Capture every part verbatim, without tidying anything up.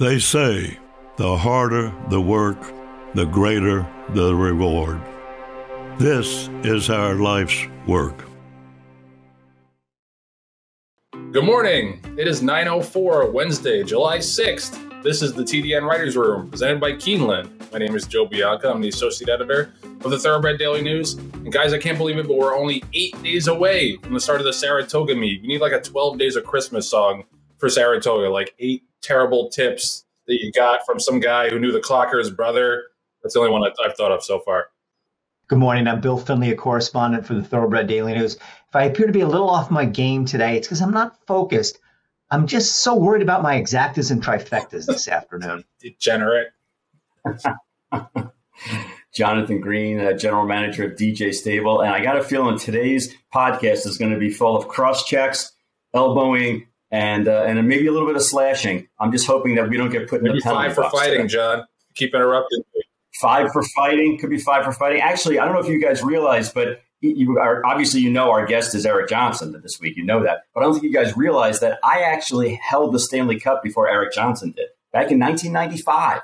They say the harder the work, the greater the reward. This is our life's work. Good morning. It is nine oh four, Wednesday, July sixth. This is the T D N Writers Room, presented by Keeneland. My name is Joe Bianca. I'm the associate editor of the Thoroughbred Daily News. And guys, I can't believe it, but we're only eight days away from the start of the Saratoga meet. We need like a twelve days of Christmas song for Saratoga, like eight terrible tips that you got from some guy who knew the clocker's brother. That's the only one I've thought of so far. Good morning. I'm Bill Finley, a correspondent for the Thoroughbred Daily News. If I appear to be a little off my game today, it's because I'm not focused. I'm just so worried about my exactas and trifectas this afternoon. Degenerate. Jonathan Green, uh, general manager of D J Stable. And I got a feeling today's podcast is going to be full of cross checks, elbowing, and uh, and maybe a little bit of slashing. I'm just hoping that we don't get put in maybe the penalty box. Five for fighting, today. John. Keep interrupting me. Five for fighting, could be five for fighting. Actually, I don't know if you guys realize, but you are, obviously you know our guest is Eric Johnson this week. You know that. But I don't think you guys realize that I actually held the Stanley Cup before Eric Johnson did. Back in nineteen ninety-five,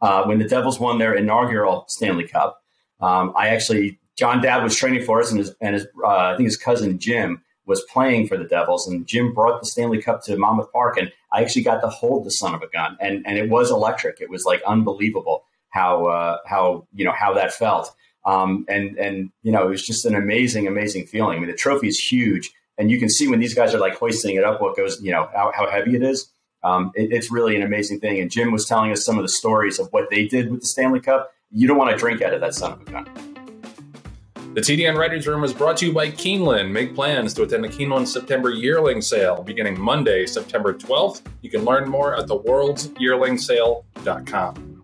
uh, when the Devils won their inaugural Stanley Cup, um, I actually, John Dowd was training for us, and his, and his uh, I think his cousin Jim was playing for the Devils, and Jim brought the Stanley Cup to Monmouth Park, and I actually got to hold the son of a gun, and, and it was electric. It was like unbelievable how uh, how you know how that felt, um, and and you know it was just an amazing, amazing feeling. I mean, the trophy is huge, and you can see when these guys are like hoisting it up, what goes, you know, how, how heavy it is. Um, it, it's really an amazing thing. And Jim was telling us some of the stories of what they did with the Stanley Cup. You don't want to drink out of that son of a gun. The T D N Writers Room is brought to you by Keeneland. Make plans to attend the Keeneland September Yearling Sale beginning Monday, September twelfth. You can learn more at the worlds yearling sale dot com.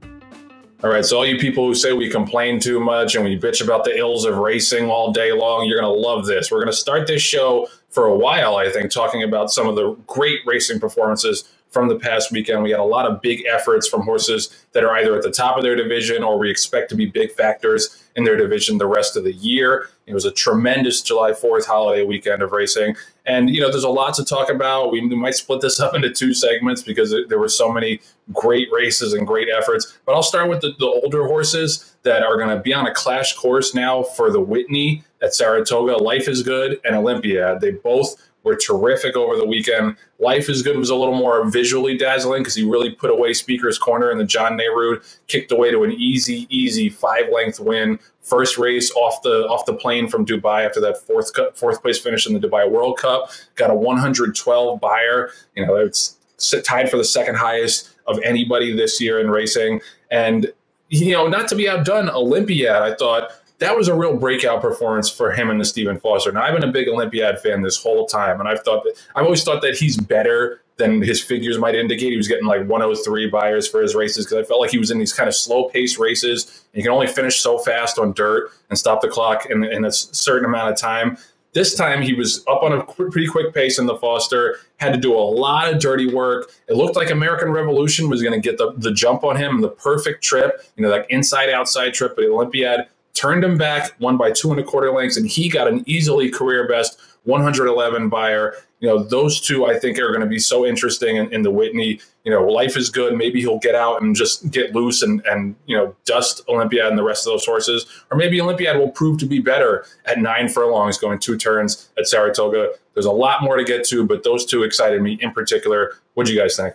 All right, so all you people who say we complain too much and we bitch about the ills of racing all day long, you're going to love this. We're going to start this show for a while, I think, talking about some of the great racing performances from the past weekend. We had a lot of big efforts from horses that are either at the top of their division or we expect to be big factors in their division the rest of the year. It was a tremendous July fourth holiday weekend of racing. And, you know, there's a lot to talk about. We might split this up into two segments because there were so many great races and great efforts. But I'll start with the, the older horses that are going to be on a clash course now for the Whitney at Saratoga. Life is Good and Olympiad. They both were terrific over the weekend. Life is Good was a little more visually dazzling because he really put away Speaker's Corner, and the John Nerud kicked away to an easy, easy five-length win. First race off the off the plane from Dubai after that fourth fourth place finish in the Dubai World Cup. Got a one hundred twelve buyer. You know, it's tied for the second highest of anybody this year in racing. And, you know, not to be outdone, Olympiad, I thought, that was a real breakout performance for him and the Stephen Foster. Now, I've been a big Olympiad fan this whole time, and I've thought that I've always thought that he's better than his figures might indicate. He was getting like one oh three buyers for his races because I felt like he was in these kind of slow-paced races, and you can only finish so fast on dirt and stop the clock in, in a certain amount of time. This time, he was up on a pretty quick pace in the Foster, had to do a lot of dirty work. It looked like American Revolution was going to get the, the jump on him, the perfect trip, you know, like inside-outside trip, but Olympiad turned him back, won by two and a quarter lengths, and he got an easily career best one hundred eleven buyer. You know, those two I think are going to be so interesting in, in the Whitney. You know, Life is Good. Maybe he'll get out and just get loose and, and you know, dust Olympiad and the rest of those horses. Or maybe Olympiad will prove to be better at nine furlongs going two turns at Saratoga. There's a lot more to get to, but those two excited me in particular. What do you guys think?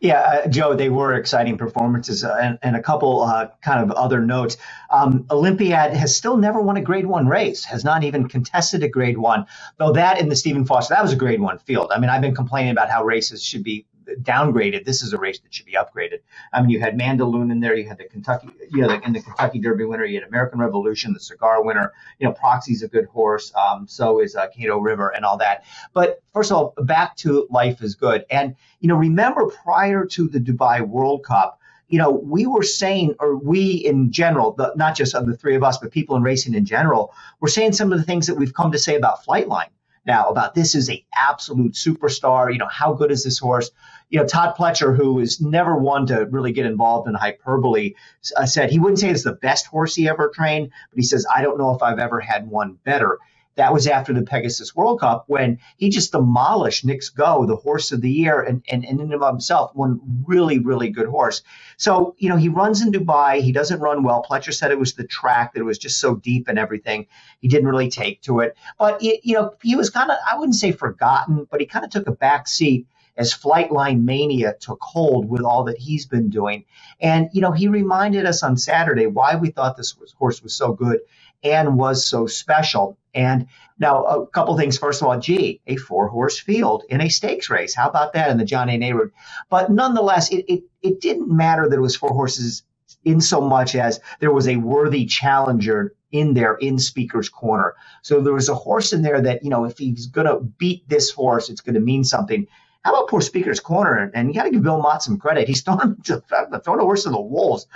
Yeah, uh, Joe, they were exciting performances, uh, and, and a couple uh, kind of other notes. Um, Olympiad has still never won a grade one race, has not even contested a grade one, though that in the Stephen Foster, that was a grade one field. I mean, I've been complaining about how races should be downgraded. This is a race that should be upgraded. I mean, you had Mandaloon in there, you had the Kentucky, you know, in the, the Kentucky Derby winner, you had American Revolution, the Cigar winner, you know, Proxy's a good horse, um, so is uh, Cato River and all that. But first of all, back to Life is Good. And, you know, remember prior to the Dubai World Cup, you know, we were saying, or we in general, the, not just of the three of us, but people in racing in general, we're saying some of the things that we've come to say about Flightline now, about this is a absolute superstar, you know, how good is this horse? You know, Todd Pletcher, who is never one to really get involved in hyperbole, uh, said he wouldn't say it's the best horse he ever trained, but he says, I don't know if I've ever had one better. That was after the Pegasus World Cup when he just demolished Nick's Go, the horse of the year, and, and, and in and of himself, one really, really good horse. So, you know, he runs in Dubai. He doesn't run well. Pletcher said it was the track, that it was just so deep and everything. He didn't really take to it. But, it, you know, he was kind of, I wouldn't say forgotten, but he kind of took a back seat as Flightline mania took hold with all that he's been doing. And, you know, he reminded us on Saturday why we thought this was, horse was so good and was so special. And now a couple things. First of all, gee, a four-horse field in a stakes race. How about that in the John A. Nerud? But nonetheless, it, it, it didn't matter that it was four horses in so much as there was a worthy challenger in there in Speaker's Corner. So there was a horse in there that, you know, if he's going to beat this horse, it's going to mean something. How about poor Speaker's Corner? And you got to give Bill Mott some credit. He's thrown the horse to the wolves.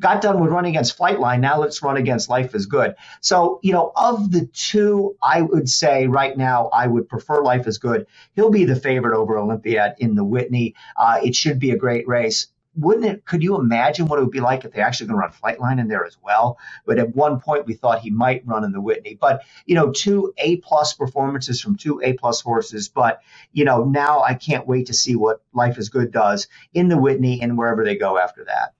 Got done with running against Flightline. Now let's run against Life is Good. So, you know, of the two, I would say right now, I would prefer Life is Good. He'll be the favorite over Olympiad in the Whitney. Uh, it should be a great race. Wouldn't it? Could you imagine what it would be like if they're actually going to run Flightline in there as well? But at one point, we thought he might run in the Whitney. But, you know, two A-plus performances from two A-plus horses. But, you know, now I can't wait to see what Life is Good does in the Whitney and wherever they go after that.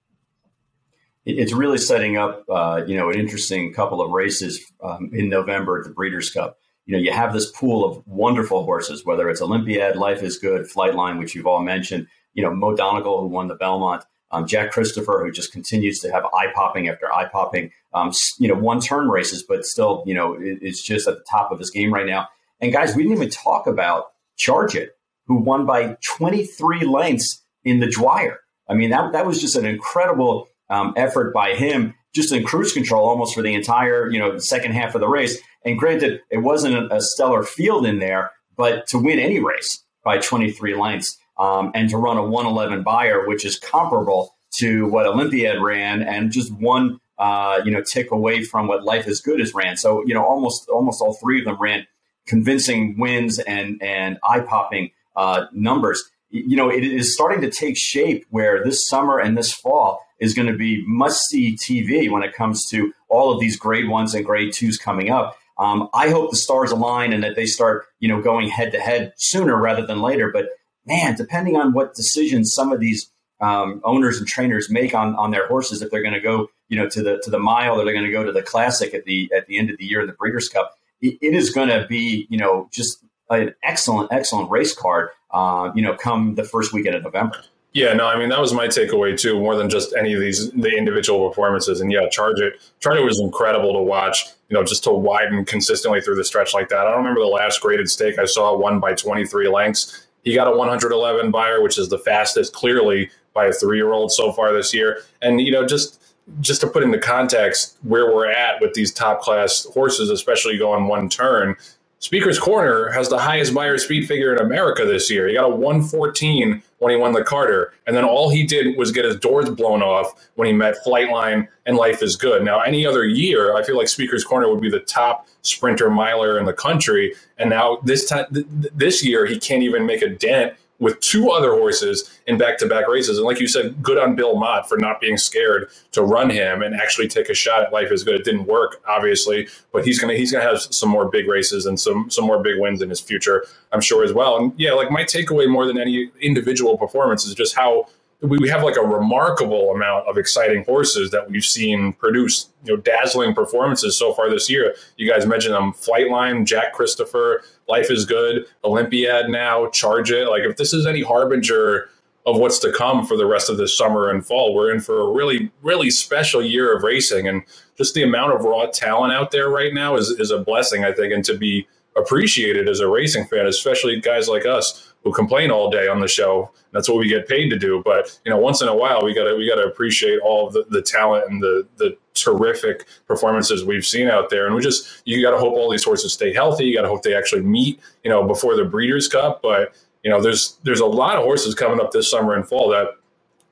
It's really setting up, uh, you know, an interesting couple of races um, in November at the Breeders' Cup. You know, you have this pool of wonderful horses, whether it's Olympiad, Life is Good, Flightline, which you've all mentioned. You know, Mo Donegal, who won the Belmont, um, Jack Christopher, who just continues to have eye-popping after eye-popping, um, you know, one-turn races, but still, you know, it, it's just at the top of his game right now. And, guys, we didn't even talk about Charge It, who won by twenty-three lengths in the Dwyer. I mean, that, that was just an incredible um, effort by him, just in cruise control almost for the entire, you know, second half of the race. And granted, it wasn't a stellar field in there, but to win any race by twenty-three lengths, Um, and to run a one eleven buyer, which is comparable to what Olympiad ran and just one, uh, you know, tick away from what Life is Good has ran. So, you know, almost almost all three of them ran convincing wins and, and eye-popping uh, numbers. You know, it is starting to take shape where this summer and this fall is going to be must-see T V when it comes to all of these grade ones and grade twos coming up. Um, I hope the stars align and that they start, you know, going head-to-head sooner rather than later. But man, depending on what decisions some of these um, owners and trainers make on, on their horses, if they're going to go, you know, to the to the mile or they're going to go to the classic at the at the end of the year in the Breeders' Cup, it, it is going to be, you know, just an excellent, excellent race card, uh, you know, come the first weekend of November. Yeah, no, I mean, that was my takeaway, too, more than just any of these, the individual performances. And yeah, Charge It, Charge It was incredible to watch, you know, just to widen consistently through the stretch like that. I don't remember the last graded stake I saw won by twenty-three lengths. He got a one eleven buyer, which is the fastest, clearly, by a three-year-old so far this year. And, you know, just just to put into context where we're at with these top-class horses, especially going one turn, Speaker's Corner has the highest buyer speed figure in America this year. He got a one fourteen when he won the Carter. And then all he did was get his doors blown off when he met Flightline and Life is Good. Now, any other year, I feel like Speaker's Corner would be the top sprinter miler in the country. And now this time, th- this year, he can't even make a dent with two other horses in back-to-back races. And like you said, good on Bill Mott for not being scared to run him and actually take a shot at Life is Good. It didn't work, obviously, but he's gonna he's gonna have some more big races and some some more big wins in his future, I'm sure, as well. And yeah, like my takeaway more than any individual performance is just how we have like a remarkable amount of exciting horses that we've seen produce, you know, dazzling performances so far this year. You guys mentioned them, Flightline, Jack Christopher, Life is Good, Olympiad now, Charge It. Like if this is any harbinger of what's to come for the rest of this summer and fall, we're in for a really, really special year of racing. And just the amount of raw talent out there right now is, is a blessing, I think, and to be appreciated as a racing fan, especially guys like us who complain all day on the show. That's what we get paid to do. But, you know, once in a while, we gotta we gotta appreciate all of the, the talent and the the terrific performances we've seen out there. And we just, you gotta hope all these horses stay healthy. You gotta hope they actually meet, you know, before the Breeders' Cup. But, you know, there's there's a lot of horses coming up this summer and fall that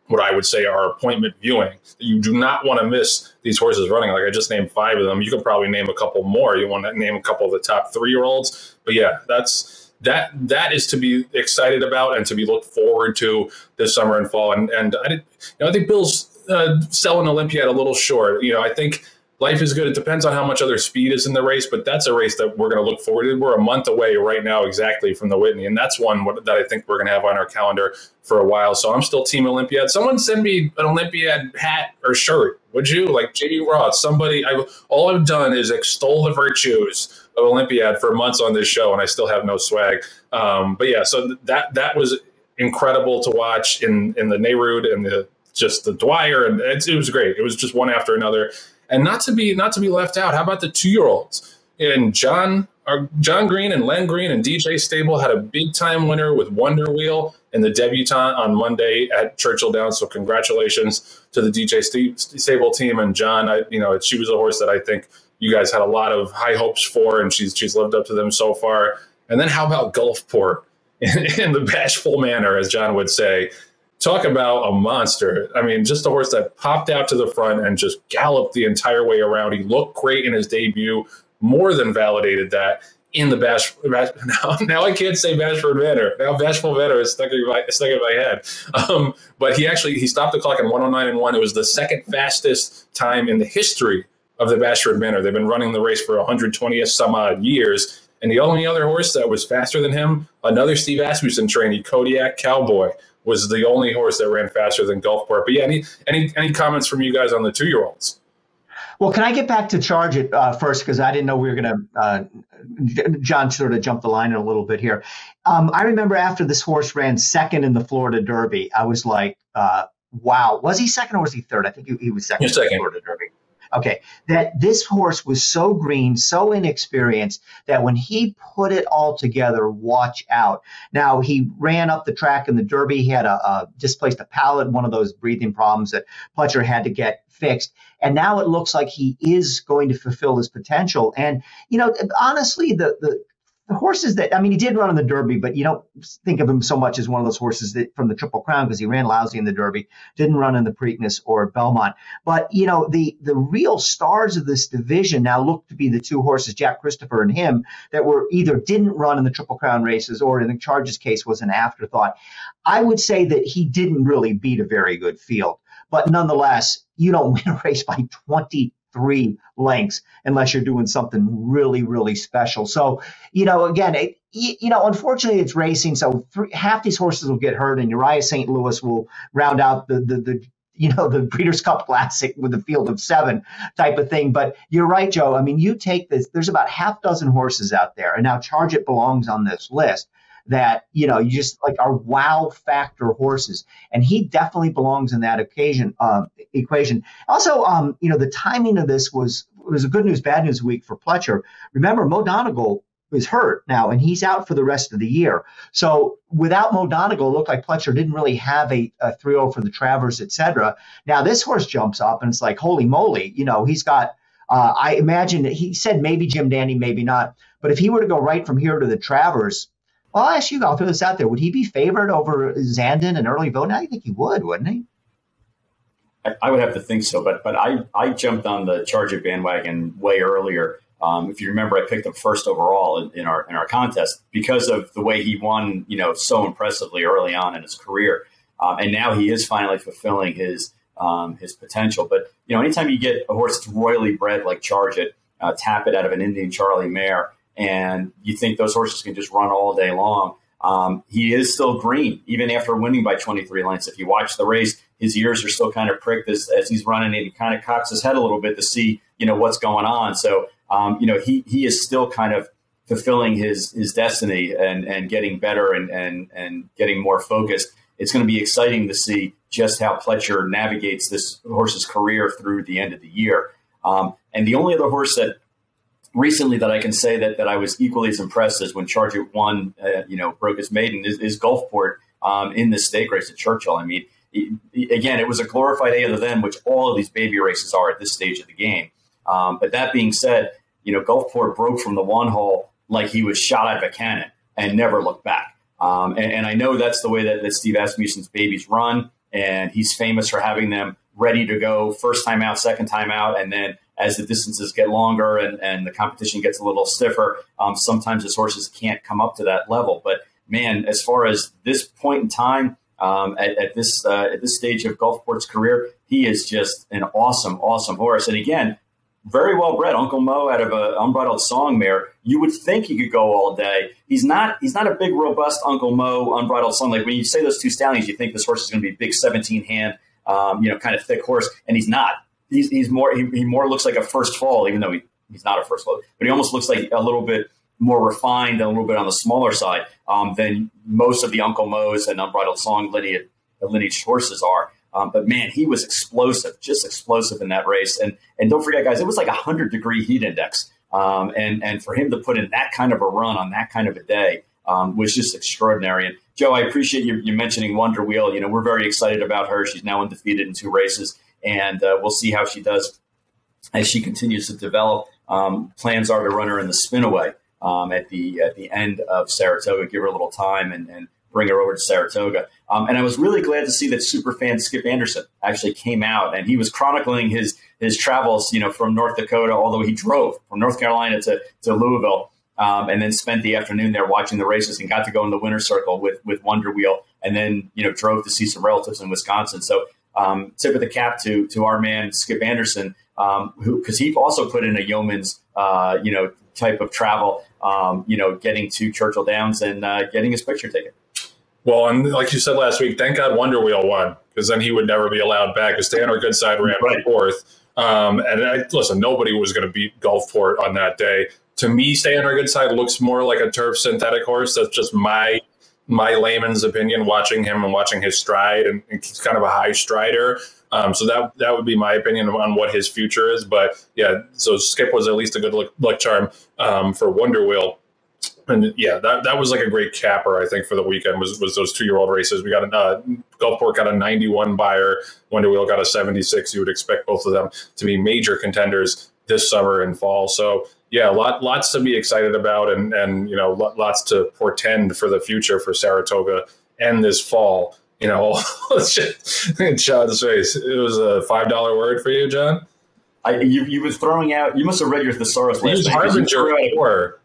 what I would say are appointment viewing. You do not want to miss these horses running. Like I just named five of them. You could probably name a couple more. You want to name a couple of the top three-year-olds. But yeah, that's that that is to be excited about and to be looked forward to this summer and fall. And and I, did, you know, I think Bill's uh, selling Olympiad a little short. You know, I think Life is Good. It depends on how much other speed is in the race, but that's a race that we're going to look forward to. We're a month away right now exactly from the Whitney, and that's one that I think we're going to have on our calendar for a while. So I'm still Team Olympiad. Someone send me an Olympiad hat or shirt, would you? Like J D Roth, somebody. I, all I've done is extol the virtues of Olympiad for months on this show, and I still have no swag. Um, but, yeah, so that that was incredible to watch in, in the Nerud and the just the Dwyer. And it, it was great. It was just one after another. And not to be not to be left out, how about the two-year-olds? And John or John Green and Len Green and D J Stable had a big-time winner with Wonder Wheel and the debutant on Monday at Churchill Downs. So congratulations to the D J Stable team and John. I, you know, she was a horse that I think you guys had a lot of high hopes for, and she's she's lived up to them so far. And then how about Gulfport in, in the Bashful Manor, as John would say. Talk about a monster. I mean, just a horse that popped out to the front and just galloped the entire way around. He looked great in his debut, more than validated that in the Bash. bash now, now I can't say Bashford Manor. Now Bashful Manor is stuck in my, stuck in my head. Um, but he actually, he stopped the clock in one oh nine and one. It was the second fastest time in the history of the Bashford Manor. They've been running the race for one hundred twenty some odd years. And the only other horse that was faster than him, another Steve Asmussen trainee, Kodiak Cowboy, was the only horse that ran faster than Gulfport. But yeah, any any any comments from you guys on the two-year-olds? Well, can I get back to Charge It uh, first? Because I didn't know we were going to uh, – John sort of jumped the line in a little bit here. Um, I remember after this horse ran second in the Florida Derby, I was like, uh, wow. Was he second or was he third? I think he, he was second in the Florida Derby. Okay, that this horse was so green, so inexperienced, that when he put it all together, watch out. Now, he ran up the track in the Derby. He had a, a displaced a palate, one of those breathing problems that Pletcher had to get fixed. And now it looks like he is going to fulfill his potential. And, you know, honestly, the the The horses that, I mean, he did run in the Derby, but you don't think of him so much as one of those horses that from the Triple Crown, because he ran lousy in the Derby, didn't run in the Preakness or Belmont. But, you know, the the real stars of this division now look to be the two horses, Jack Christopher and him, that were either didn't run in the Triple Crown races or in the Charge's case was an afterthought. I would say that he didn't really beat a very good field. But nonetheless, you don't win a race by twenty three lengths unless you're doing something really, really special. So, you know, again, it, you know, unfortunately it's racing. So three, half these horses will get hurt and Uriah Saint Louis will round out the, the, the, you know, the Breeders' Cup Classic with the field of seven type of thing. But you're right, Joe. I mean, you take this, there's about half dozen horses out there and now Charge It belongs on this list that, you know, you just like are wow factor horses. And he definitely belongs in that occasion uh, equation. Also, um, you know, the timing of this was was a good news, bad news week for Pletcher. Remember, Mo Donegal is hurt now, and he's out for the rest of the year. So without Mo Donegal, it looked like Pletcher didn't really have a, a three oh for the Travers, et cetera. Now this horse jumps up, and it's like, holy moly, you know, he's got, uh, I imagine that he said maybe Jim Dandy, maybe not. But if he were to go right from here to the Travers, well, I'll ask you, I'll throw this out there. Would he be favored over Zandon and Early Vote? I think he would, wouldn't he? I, I would have to think so, but but I, I jumped on the Charge It bandwagon way earlier. Um, if you remember, I picked him first overall in, in our in our contest because of the way he won, you know, so impressively early on in his career, um, and now he is finally fulfilling his um, his potential. But you know, anytime you get a horse that's royally bred like Charge It, uh, tap it out of an Indian Charlie mare. And you think those horses can just run all day long. Um, he is still green, even after winning by twenty three lengths. If you watch the race, his ears are still kind of pricked as, as he's running, and he kind of cocks his head a little bit to see, you know, what's going on. So, um, you know, he he is still kind of fulfilling his his destiny and, and getting better and, and, and getting more focused. It's going to be exciting to see just how Pletcher navigates this horse's career through the end of the year. Um, and the only other horse that recently that I can say that that I was equally as impressed as when Charge It won, uh, you know, broke his maiden is, is Gulfport um, in the stake race at Churchill. I mean, it, it, again, it was a glorified A of the Then, which all of these baby races are at this stage of the game. Um, but that being said, you know, Gulfport broke from the one hole like he was shot out of a cannon and never looked back. Um, and, and I know that's the way that, that Steve Asmussen's babies run, and he's famous for having them ready to go first time out, second time out, and then as the distances get longer and, and the competition gets a little stiffer, um, sometimes his horses can't come up to that level. But, man, as far as this point in time, um, at, at this uh, at this stage of Gulfport's career, he is just an awesome, awesome horse. And, again, very well bred, Uncle Mo out of a Unbridled Song mare. You would think he could go all day. He's not he's not a big, robust Uncle Mo Unbridled Song. Like when you say those two stallions, you think this horse is going to be a big seventeen hand, um, you know, kind of thick horse. And he's not. He's, he's more he, he more looks like a first fall, even though he, he's not a first fall. But he almost looks like a little bit more refined and a little bit on the smaller side um, than most of the Uncle Mo's and Unbridled Song lineage, lineage horses are. Um, but, man, he was explosive, just explosive in that race. And and don't forget, guys, it was like a one hundred degree heat index. Um, and, and for him to put in that kind of a run on that kind of a day um, was just extraordinary. And, Joe, I appreciate you, you mentioning Wonder Wheel. You know, we're very excited about her. She's now undefeated in two races, and uh, we'll see how she does as she continues to develop. Um, plans are to run her in the spinaway um, at the at the end of Saratoga, give her a little time and, and bring her over to Saratoga. Um, and I was really glad to see that superfan Skip Anderson actually came out, and he was chronicling his his travels, you know, from North Dakota, although he drove from North Carolina to, to Louisville um, and then spent the afternoon there watching the races and got to go in the winner's circle with, with Wonder Wheel, and then, you know, drove to see some relatives in Wisconsin. So um, tip of the cap to to our man, Skip Anderson, um, who, because he also put in a yeoman's, uh, you know, type of travel, um, you know, getting to Churchill Downs and uh, getting his picture taken. Well, and like you said last week, thank God Wonder Wheel won, because then he would never be allowed back. Because Tanner Goodside ran right. fourth, um, and I, listen, nobody was going to beat Gulfport on that day. To me, Tanner Goodside looks more like a turf synthetic horse. That's just my my layman's opinion, watching him and watching his stride, and, and he's kind of a high strider. Um, so that that would be my opinion on what his future is. But yeah, so Skip was at least a good luck, luck charm um, for Wonder Wheel. And yeah, that, that was like a great capper, I think, for the weekend was, was those two-year-old races. We got a uh, Gulfport got a ninety-one buyer, Wonder Wheel got a seventy-six. You would expect both of them to be major contenders this summer and fall. So yeah, lot lots to be excited about, and and you know, lots to portend for the future for Saratoga and this fall. You know, John's face. It was a five dollar word for you, John. I you you were throwing out. You must have read your thesaurus last night. Harbinger were.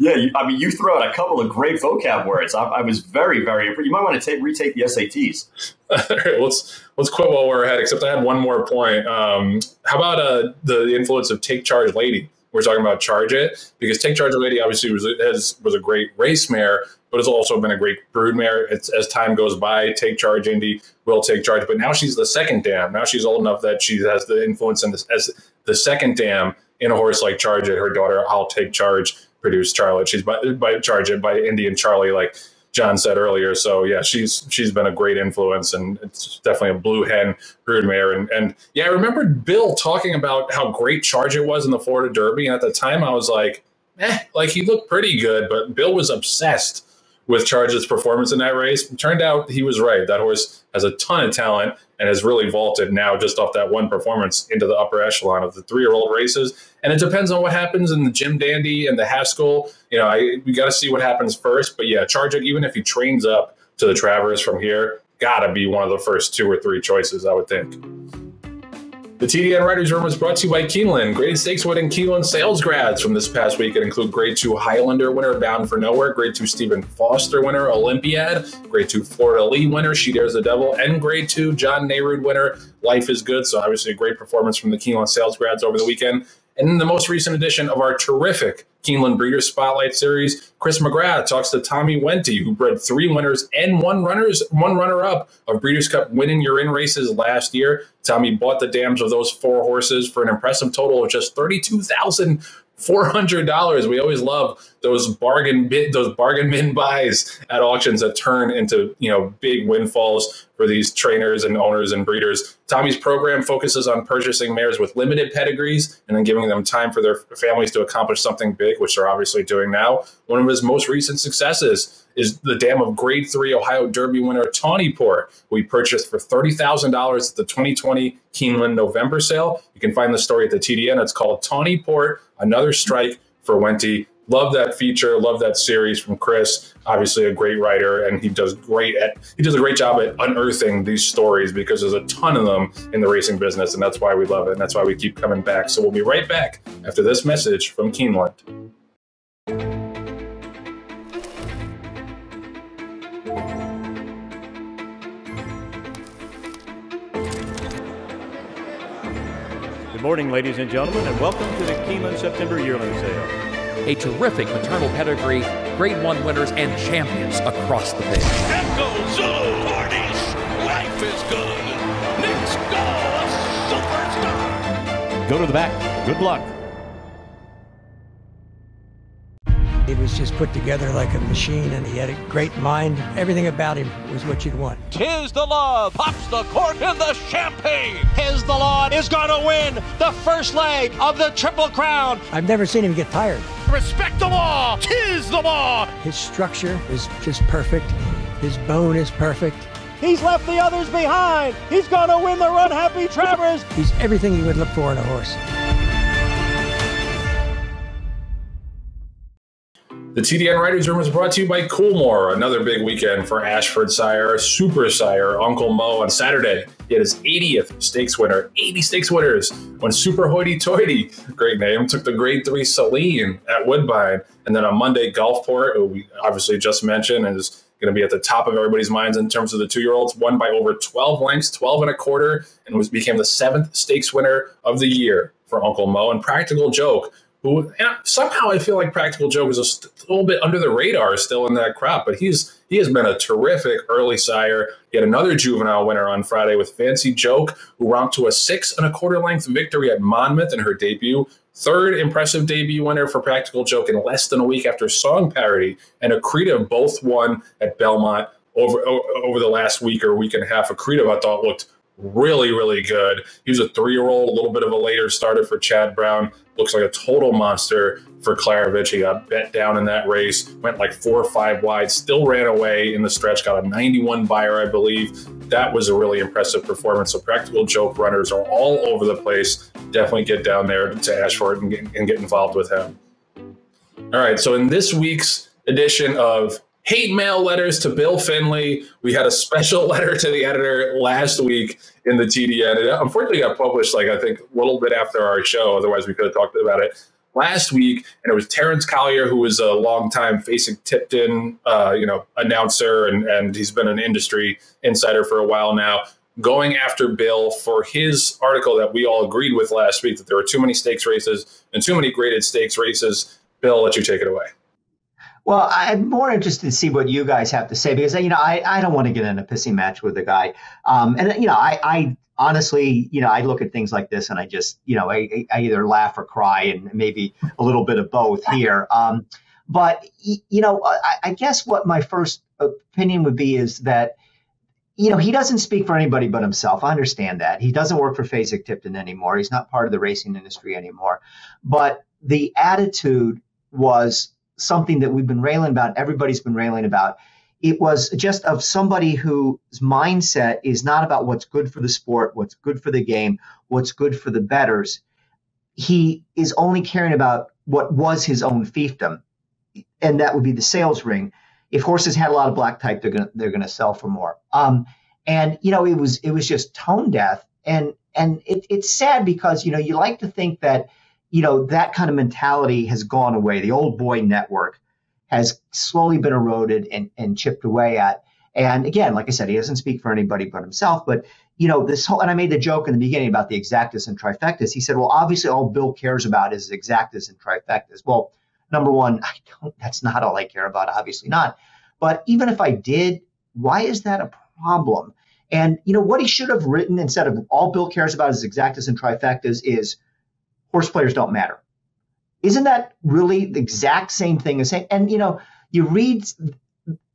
Yeah, you, I mean, you threw out a couple of great vocab words. I, I was very, very impressed. You might want to take retake the S A Ts. All right, let's let's quit while we're ahead. Except I had one more point. Um, how about uh, the influence of Take Charge Lady? We're talking about Charge It, because Take Charge Lady obviously was has, was a great race mare, but it's also been a great brood mare. It's, as time goes by, Take Charge Indy will take charge, but now she's the second dam. Now she's old enough that she has the influence in this, as the second dam in a horse like Charge It. Her daughter, I'll Take Charge, produced Charlotte. She's by, by Charge It by Indy and Charlie, like John said earlier. So yeah, she's she's been a great influence, and it's definitely a blue hen broodmare. And and yeah, I remember Bill talking about how great Charge It was in the Florida Derby, and at the time I was like, eh, like he looked pretty good, but Bill was obsessed with Charge It's performance in that race. It turned out he was right. That horse has a ton of talent and has really vaulted now just off that one performance into the upper echelon of the three-year-old races. And it depends on what happens in the Jim Dandy and the Haskell. You know, I, we got to see what happens first. But, yeah, Charge It, even if he trains up to the Travers from here, got to be one of the first two or three choices, I would think. The T D N Writers Room is brought to you by Keeneland. Graded stakes winning Keeneland sales grads from this past week. It include Grade two Highlander winner Bound for Nowhere, Grade two Stephen Foster winner Olympiad, Grade two Florida Lee winner She Dares the Devil, and Grade two John Nerud winner Life is Good. So obviously a great performance from the Keeneland sales grads over the weekend. And in the most recent edition of our terrific Keeneland Breeders Spotlight Series, Chris McGrath talks to Tommy Wente, who bred three winners and one runners, one runner-up of Breeders' Cup winning your in races last year. Tommy bought the dams of those four horses for an impressive total of just thirty-two thousand four hundred dollars. We always love those bargain bid, those bargain bin buys at auctions that turn into, you know, big windfalls for these trainers and owners and breeders. Tommy's program focuses on purchasing mares with limited pedigrees and then giving them time for their families to accomplish something big, which they're obviously doing now. One of his most recent successes is the dam of Grade three Ohio Derby winner Tawnyport, who he purchased for thirty thousand dollars at the twenty twenty Keeneland November sale. You can find the story at the T D N. It's called Tawnyport, Another Strike for Wente. Love that feature. Love that series from Chris. Obviously a great writer, and he does great at he does a great job at unearthing these stories, because there's a ton of them in the racing business, and that's why we love it, and that's why we keep coming back. So we'll be right back after this message from Keeneland. Good morning, ladies and gentlemen, and welcome to the Keeneland September Yearling Sale. A terrific maternal pedigree, grade one winners and champions across the bench. Echo Zulu Cornish, Life is Good, Nick's Goal, Superstar. Go to the back, good luck. He was just put together like a machine, and he had a great mind. Everything about him was what you'd want. Tis the Law pops the cork in the champagne. Tis the Law is gonna win the first leg of the Triple Crown. I've never seen him get tired. Respect the Law. Tis the Law. His structure is just perfect. His bone is perfect. He's left the others behind. He's gonna win the run, Happy Travers. He's everything you would look for in a horse. The T D N Writers Room is brought to you by Coolmore. Another big weekend for Ashford Sire, Super Sire, Uncle Mo on Saturday. He had his eightieth stakes winner, eighty stakes winners when Super Hoity Toity, great name, took the grade three Celine at Woodbine. And then on Monday, Gulfport, who we obviously just mentioned and is going to be at the top of everybody's minds in terms of the two-year-olds, won by over twelve lengths, twelve and a quarter, and was became the seventh stakes winner of the year for Uncle Mo. And Practical Joke, who somehow I feel like Practical Joe was a little bit under the radar still in that crop, but he's he has been a terrific early sire. He had another juvenile winner on Friday with Fancy Joke, who romped to a six and a quarter length victory at Monmouth in her debut. Third impressive debut winner for Practical Joke in less than a week after Song Parody and Accretive both won at Belmont over over the last week or week and a half. Accretive, I thought, looked really, really good. He was a three-year-old, a little bit of a later starter for Chad Brown. Looks like a total monster for Klarovich. He got bet down in that race, went like four or five wide, still ran away in the stretch, got a ninety-one buyer, I believe. That was a really impressive performance. So Practical Joke runners are all over the place. Definitely get down there to Ashford and get, and get involved with him. All right, so in this week's edition of Hate Mail Letters to Bill Finley, we had a special letter to the editor last week in the T D N. It unfortunately got published, like I think, a little bit after our show. Otherwise, we could have talked about it last week. And it was Terrence Collier, who was a longtime Facing Tipton, uh, you know, announcer, and, and he's been an industry insider for a while now, going after Bill for his article that we all agreed with last week, that there were too many stakes races and too many graded stakes races. Bill, I'll let you take it away. Well, I'm more interested to see what you guys have to say, because, you know, I, I don't want to get in a pissing match with the guy. Um, and, you know, I, I honestly, you know, I look at things like this and I just, you know, I, I either laugh or cry, and maybe a little bit of both here. Um, but, you know, I, I guess what my first opinion would be is that, you know, he doesn't speak for anybody but himself. I understand that. He doesn't work for Fasic Tipton anymore. He's not part of the racing industry anymore. But the attitude was something that we've been railing about, everybody's been railing about. It was just of somebody whose mindset is not about what's good for the sport, what's good for the game, what's good for the bettors. He is only caring about what was his own fiefdom, and that would be the sales ring. If horses had a lot of black type, they're gonna they're gonna sell for more. Um, and you know, it was it was just tone deaf, and and it, it's sad, because you know, you like to think that, you know, that kind of mentality has gone away. The old boy network has slowly been eroded and, and chipped away at. And again, like I said, he doesn't speak for anybody but himself. But, you know, this whole, and I made the joke in the beginning about the exactus and trifectas. He said, well, obviously all Bill cares about is exactus and trifectas. Well, number one, I don't, that's not all I care about, obviously not. But even if I did, why is that a problem? And, you know, what he should have written instead of all Bill cares about is exactus and trifectas is, horse players don't matter. Isn't that really the exact same thing as saying? And you know, you read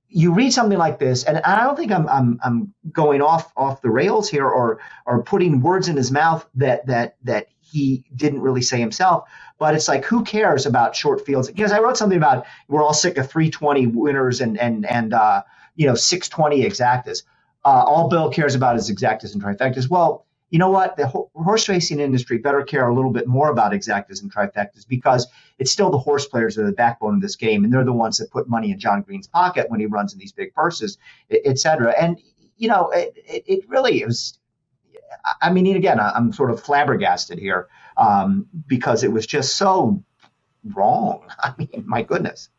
you read something like this, and I don't think I'm I'm I'm going off off the rails here, or or putting words in his mouth that that that he didn't really say himself. But it's like, who cares about short fields? Because I wrote something about, we're all sick of three twenty winners and and and uh, you know, six twenty exactas. Uh, all Bill cares about is exactas and trifectas. Well, you know what? The ho horse racing industry better care a little bit more about exactas and trifectas, because it's still the horse players that are the backbone of this game, and they're the ones that put money in John Green's pocket when he runs in these big purses, et cetera. And, you know, it, it, it really is. I mean, again, I'm sort of flabbergasted here, um, because it was just so wrong. I mean, my goodness.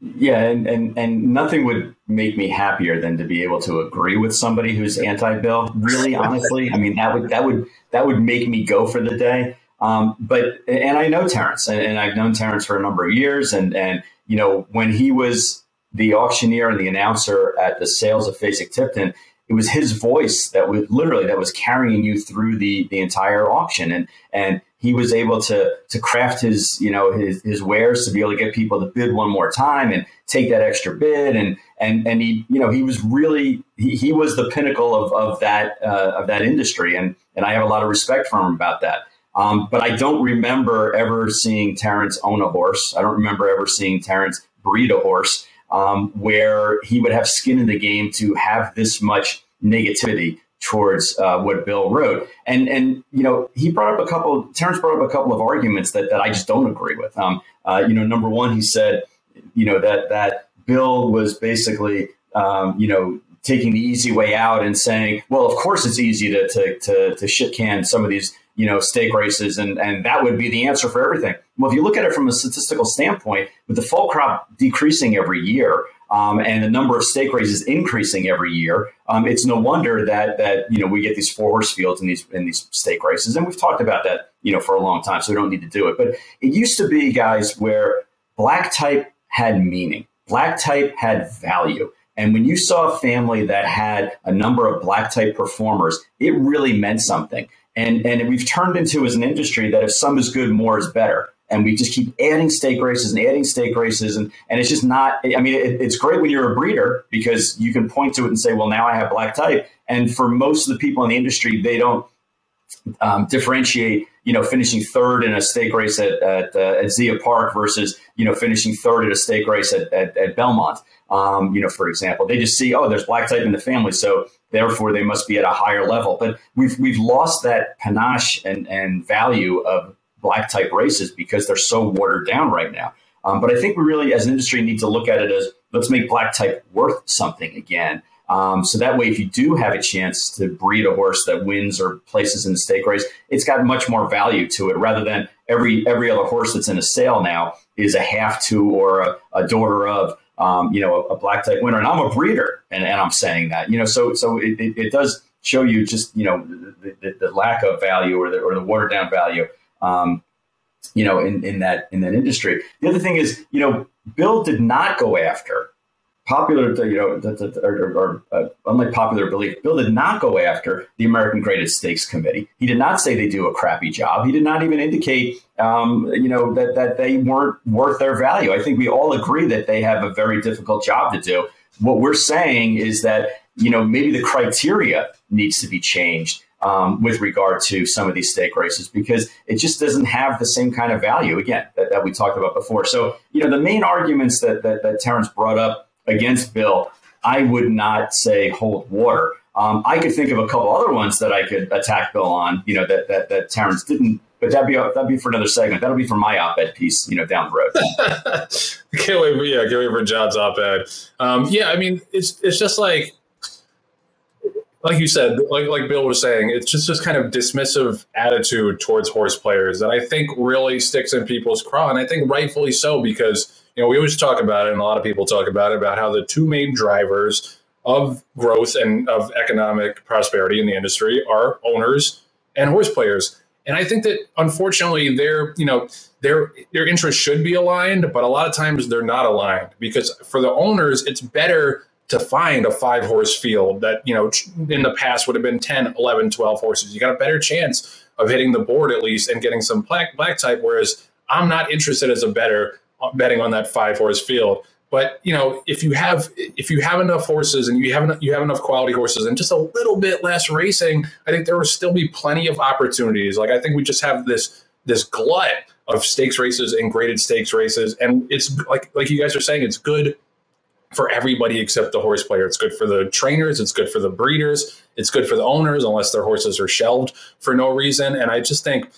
Yeah, and, and, and nothing would make me happier than to be able to agree with somebody who's anti-Bill. Really, honestly, I mean, that would that would that would make me go for the day. Um, but and I know Terrence, and, and I've known Terrence for a number of years. And and you know, when he was the auctioneer and the announcer at the sales of Fasic Tipton, it was his voice that was literally that was carrying you through the the entire auction, and and he was able to to craft his you know his his wares to be able to get people to bid one more time and take that extra bid, and and and he you know he was really he, he was the pinnacle of of that uh, of that industry, and and I have a lot of respect for him about that. Um, but I don't remember ever seeing Terrence own a horse. I don't remember ever seeing Terrence breed a horse, um, where he would have skin in the game to have this much negativity towards uh, what Bill wrote. And, and you know, he brought up a couple, Terrence brought up a couple of arguments that, that I just don't agree with. Um, uh, you know, number one, he said, you know, that that Bill was basically, um, you know, taking the easy way out and saying, well, of course it's easy to, to, to, to shit can some of these you know, stake races, and, and that would be the answer for everything. Well, if you look at it from a statistical standpoint, with the fall crop decreasing every year, um, and the number of stake races increasing every year, um, it's no wonder that, that, you know, we get these four horse fields in these, in these stake races. And we've talked about that, you know, for a long time, so we don't need to do it. But it used to be, guys, where black type had meaning, black type had value. And when you saw a family that had a number of black type performers, it really meant something. And and we've turned into as an industry that if some is good, more is better. And we just keep adding stake races and adding stake races. And, and it's just not, I mean, it, it's great when you're a breeder because you can point to it and say, well, now I have black type. And for most of the people in the industry, they don't um, differentiate, you know, finishing third in a stake race at, at, uh, at Zia Park versus, you know, finishing third at a stake race at, at, at Belmont, um, you know, for example. They just see, oh, there's black type in the family, so therefore they must be at a higher level. But we've we've lost that panache and, and value of black type races because they're so watered down right now. Um, but I think we really, as an industry, need to look at it as let's make black type worth something again. Um, so that way, if you do have a chance to breed a horse that wins or places in the stake race, it's got much more value to it rather than every every other horse that's in a sale now is a half to or a, a daughter of, um, you know, a, a black type winner. And I'm a breeder, and, and I'm saying that, you know, so so it, it, it does show you just, you know, the, the, the lack of value or the, or the watered down value, um, you know, in, in that in that industry. The other thing is, you know, Bill did not go after popular, you know, or, or, or unlike popular belief, Bill did not go after the American Graded Stakes Committee. He did not say they do a crappy job. He did not even indicate, um, you know, that that they weren't worth their value. I think we all agree that they have a very difficult job to do. What we're saying is that, you know, maybe the criteria needs to be changed um, with regard to some of these stake races because it just doesn't have the same kind of value, again, that, that we talked about before. So, you know, the main arguments that that, that Terrence brought up against Bill, I would not say hold water. Um, I could think of a couple other ones that I could attack Bill on, you know, that that, that Terrence didn't, but that'd be that'd be for another segment. That'll be for my op-ed piece, you know, down the road. Can't wait for, yeah, can't wait for John's op-ed. Um, yeah, I mean, it's it's just like, like you said, like like Bill was saying, it's just this kind of dismissive attitude towards horse players that I think really sticks in people's craw, and I think rightfully so because, you know, we always talk about it, and a lot of people talk about it, about how the two main drivers of growth and of economic prosperity in the industry are owners and horse players. And I think that, unfortunately, their, you know, their their interests should be aligned, but a lot of times they're not aligned because for the owners, it's better to find a five horse field that, you know, in the past would have been ten, eleven, twelve horses. You got a better chance of hitting the board at least and getting some black, black type, whereas I'm not interested as a better betting on that five horse field. But, you know, if you have if you have enough horses and you have enough, you have enough quality horses and just a little bit less racing, I think there will still be plenty of opportunities. Like, I think we just have this this glut of stakes races and graded stakes races. And it's like like you guys are saying, it's good for everybody except the horse player. It's good for the trainers. It's good for the breeders. It's good for the owners, unless their horses are shelved for no reason. And I just think,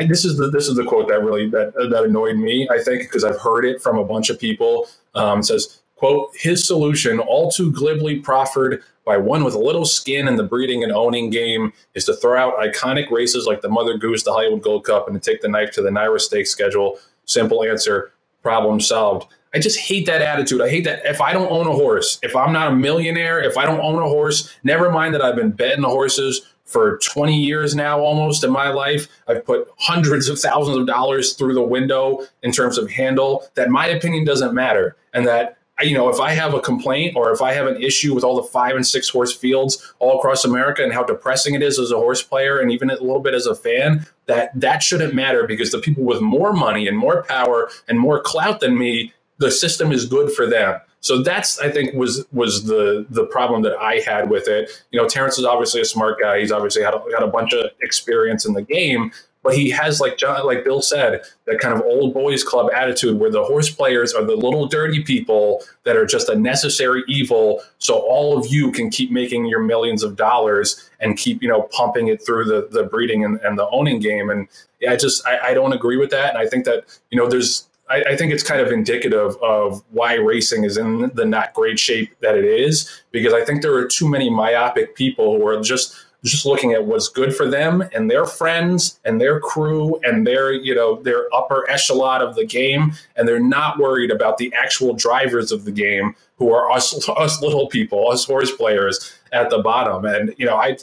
I, this is the this is the quote that really that that annoyed me, I think, because I've heard it from a bunch of people. Um, it says, quote, his solution, all too glibly proffered by one with a little skin in the breeding and owning game, is to throw out iconic races like the Mother Goose, the Hollywood Gold Cup, and to take the knife to the Naira Stakes schedule. Simple answer, problem solved. I just hate that attitude. I hate that if I don't own a horse, if I'm not a millionaire, if I don't own a horse, never mind that I've been betting the horses for twenty years now almost in my life. I've put hundreds of thousands of dollars through the window in terms of handle, that my opinion doesn't matter. And that, you know, if I have a complaint or if I have an issue with all the five and six horse fields all across America and how depressing it is as a horse player and even a little bit as a fan, that that shouldn't matter, because the people with more money and more power and more clout than me, the system is good for them. So that's, I think, was was the the problem that I had with it. You know, Terrence is obviously a smart guy. He's obviously had a, got a bunch of experience in the game, but he has, like John, like Bill said, that kind of old boys club attitude where the horse players are the little dirty people that are just a necessary evil. So all of you can keep making your millions of dollars and keep, you know, pumping it through the the breeding and, and the owning game. And yeah, I just I, I don't agree with that. And I think that, you know, there's. I think it's kind of indicative of why racing is in the not great shape that it is, because I think there are too many myopic people who are just just looking at what's good for them and their friends and their crew and their, you know, their upper echelon of the game. And they're not worried about the actual drivers of the game, who are us, us little people, us horse players at the bottom. And, you know, I,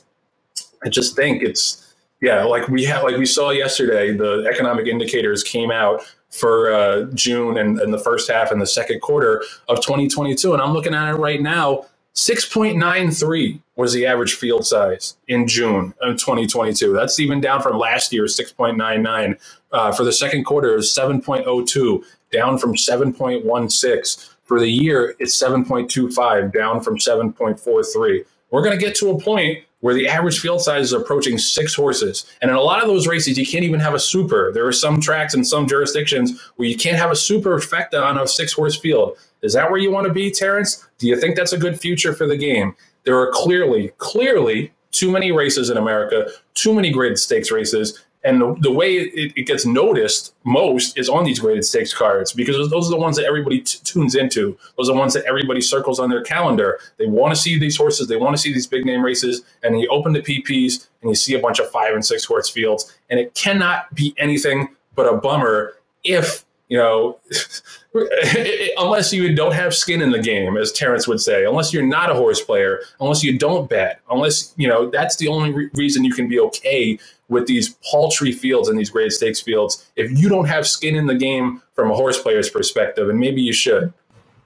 I just think it's, yeah, like we have, like we saw yesterday, the economic indicators came out for uh, June and, and the first half and the second quarter of twenty twenty-two. And I'm looking at it right now, six point nine three was the average field size in June of twenty twenty-two. That's even down from last year's six point nine nine. Uh, for the second quarter, it was seven point oh two, down from seven point one six. For the year, it's seven point two five, down from seven point four three. We're going to get to a point where the average field size is approaching six horses. And in a lot of those races, you can't even have a super. There are some tracks in some jurisdictions where you can't have a super effecta on a six-horse field. Is that where you want to be, Terrence? Do you think that's a good future for the game? There are clearly, clearly too many races in America, too many graded stakes races. And the, the way it, it gets noticed most is on these graded stakes cards, because those are the ones that everybody t tunes into. Those are the ones that everybody circles on their calendar. They want to see these horses. They want to see these big name races. And you open the P Ps and you see a bunch of five and six horse fields. And it cannot be anything but a bummer if, you know, unless you don't have skin in the game, as Terrence would say, unless you're not a horse player, unless you don't bet, unless, you know, that's the only re reason you can be okay with these paltry fields and these great stakes fields, if you don't have skin in the game from a horse player's perspective, and maybe you should.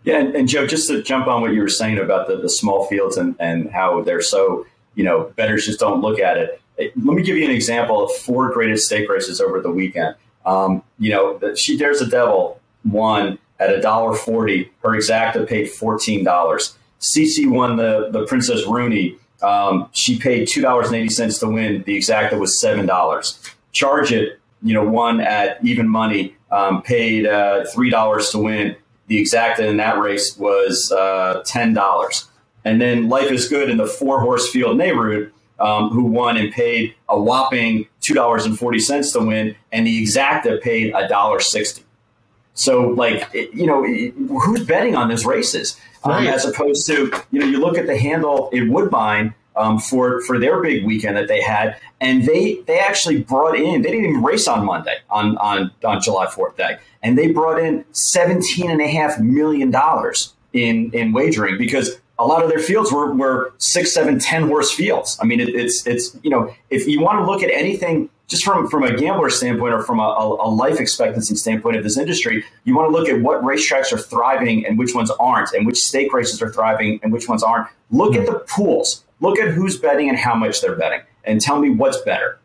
Yeah, and, and Joe, just to jump on what you were saying about the, the small fields and, and how they're so, you know, bettors just don't look at it. Let me give you an example of four greatest stake races over the weekend. Um, you know, the She Dares the Devil won at a dollar forty. Her exacta paid fourteen dollars. Cece won the, the Princess Rooney. Um, she paid two dollars and eighty cents to win. The exacta was seven dollars. Charge It, you know, won at even money, um, paid uh, three dollars to win. The exacta in that race was uh, ten dollars. And then Life is Good in the four-horse field, Nerud, um, who won and paid a whopping two dollars and forty cents to win. And the exacta paid a dollar sixty. So, like, you know, who's betting on these races? Um, as opposed to, you know, you look at the handle in Woodbine um, for for their big weekend that they had, and they they actually brought in, they didn't even race on Monday, on on, on July fourth day, and they brought in seventeen and a half million dollars in in wagering, because a lot of their fields were, were six, seven, ten horse fields. I mean, it, it's it's you know, if you want to look at anything just from, from a gambler standpoint or from a, a life expectancy standpoint of this industry, you want to look at what racetracks are thriving and which ones aren't, and which stake races are thriving and which ones aren't. Look at the pools. Look at who's betting and how much they're betting, and tell me what's better.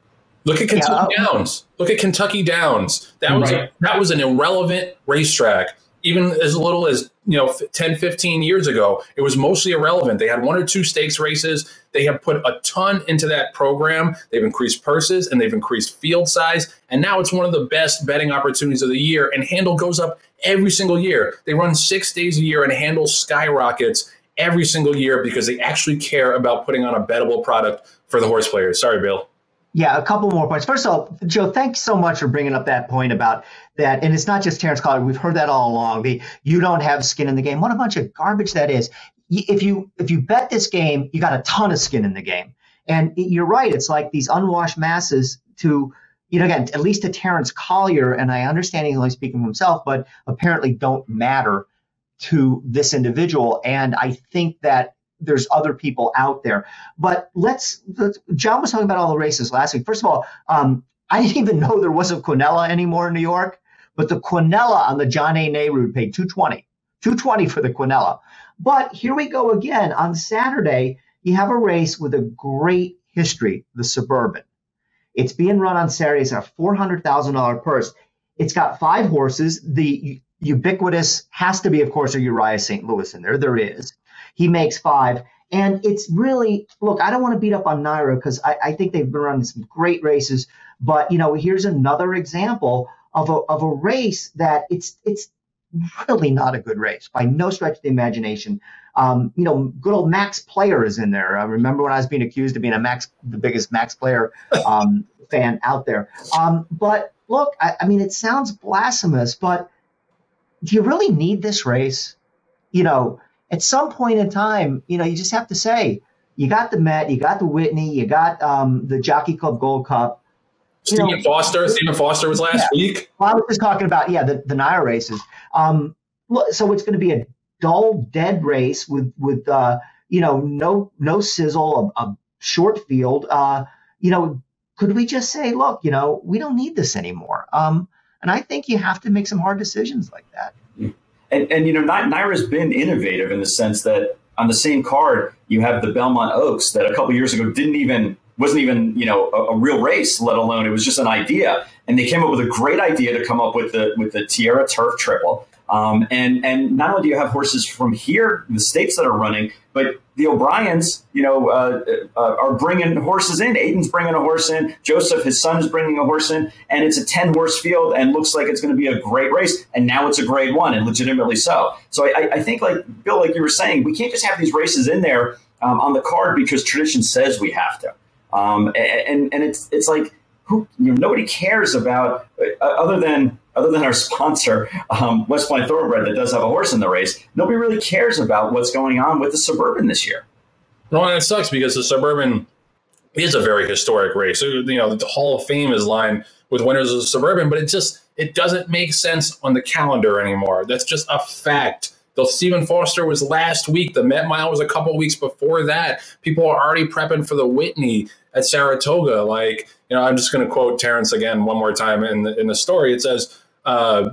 Look at Kentucky yeah. Downs. Look at Kentucky Downs. That was, right. a, that was an irrelevant racetrack. Even as little as, you know, ten, fifteen years ago, it was mostly irrelevant. They had one or two stakes races. They have put a ton into that program. They've increased purses and they've increased field size. And now it's one of the best betting opportunities of the year. And handle goes up every single year. They run six days a year and handle skyrockets every single year because they actually care about putting on a bettable product for the horse players. Sorry, Bill. Yeah, a couple more points. First of all, Joe, thanks so much for bringing up that point about that. And it's not just Terrence Collier. We've heard that all along. The you don't have skin in the game. What a bunch of garbage that is. If you if you bet this game, you got a ton of skin in the game. And you're right. It's like these unwashed masses to you know, again, at least to Terrence Collier, and I understand he's only speaking for himself, but apparently don't matter to this individual. And I think that there's other people out there. But let's, let's John was talking about all the races last week. First of all, um, I didn't even know there was a Quinella anymore in New York, but the Quinella on the John A. Nerud paid two twenty, two twenty for the Quinella. But here we go again. On Saturday, you have a race with a great history, the Suburban. It's being run on Saturday. It's a four hundred thousand dollars purse. It's got five horses. The ubiquitous has to be, of course, a Uriah Saint Louis in there. There is. He makes five. And it's really, look, I don't want to beat up on Naira because I, I think they've been running some great races. But, you know, here's another example of a, of a race that it's it's really not a good race by no stretch of the imagination. Um, you know, good old Max Player is in there. I remember when I was being accused of being a Max, the biggest Max Player um, fan out there. Um, but look, I, I mean, it sounds blasphemous, but do you really need this race? You know, at some point in time, you know, you just have to say, you got the Met, you got the Whitney, you got um, the Jockey Club Gold Cup. You Stephen know, Foster. Stephen Foster was last yeah. week. Well, I was just talking about, yeah, the, the Naira races. Um, so it's going to be a dull, dead race with with uh, you know no no sizzle, a, a short field. Uh, you know, could we just say, look, you know, we don't need this anymore? Um, and I think you have to make some hard decisions like that. And and you know, Naira's been innovative in the sense that on the same card you have the Belmont Oaks that a couple years ago didn't even. wasn't even, you know, a, a real race, let alone it was just an idea. And they came up with a great idea to come up with the with the Tierra Turf Triple. Um, and and not only do you have horses from here, the states that are running, but the O'Briens, you know, uh, uh, are bringing horses in. Aiden's bringing a horse in. Joseph, his son, is bringing a horse in. And it's a ten-horse field and looks like it's going to be a great race. And now it's a grade one and legitimately so. So I, I think, like, Bill, like you were saying, we can't just have these races in there um, on the card because tradition says we have to. Um, and, and it's, it's like, who, you know, nobody cares about uh, other than, other than our sponsor, um, West Point Thoroughbred, that does have a horse in the race. Nobody really cares about what's going on with the Suburban this year. Well, and it sucks because the Suburban is a very historic race. You know, the Hall of Fame is lined with winners of the Suburban, but it just, it doesn't make sense on the calendar anymore. That's just a fact. The Stephen Foster was last week. The Met Mile was a couple weeks before that. People are already prepping for the Whitney at Saratoga. Like, you know, I'm just going to quote Terrence again one more time in the, in the story. It says, uh,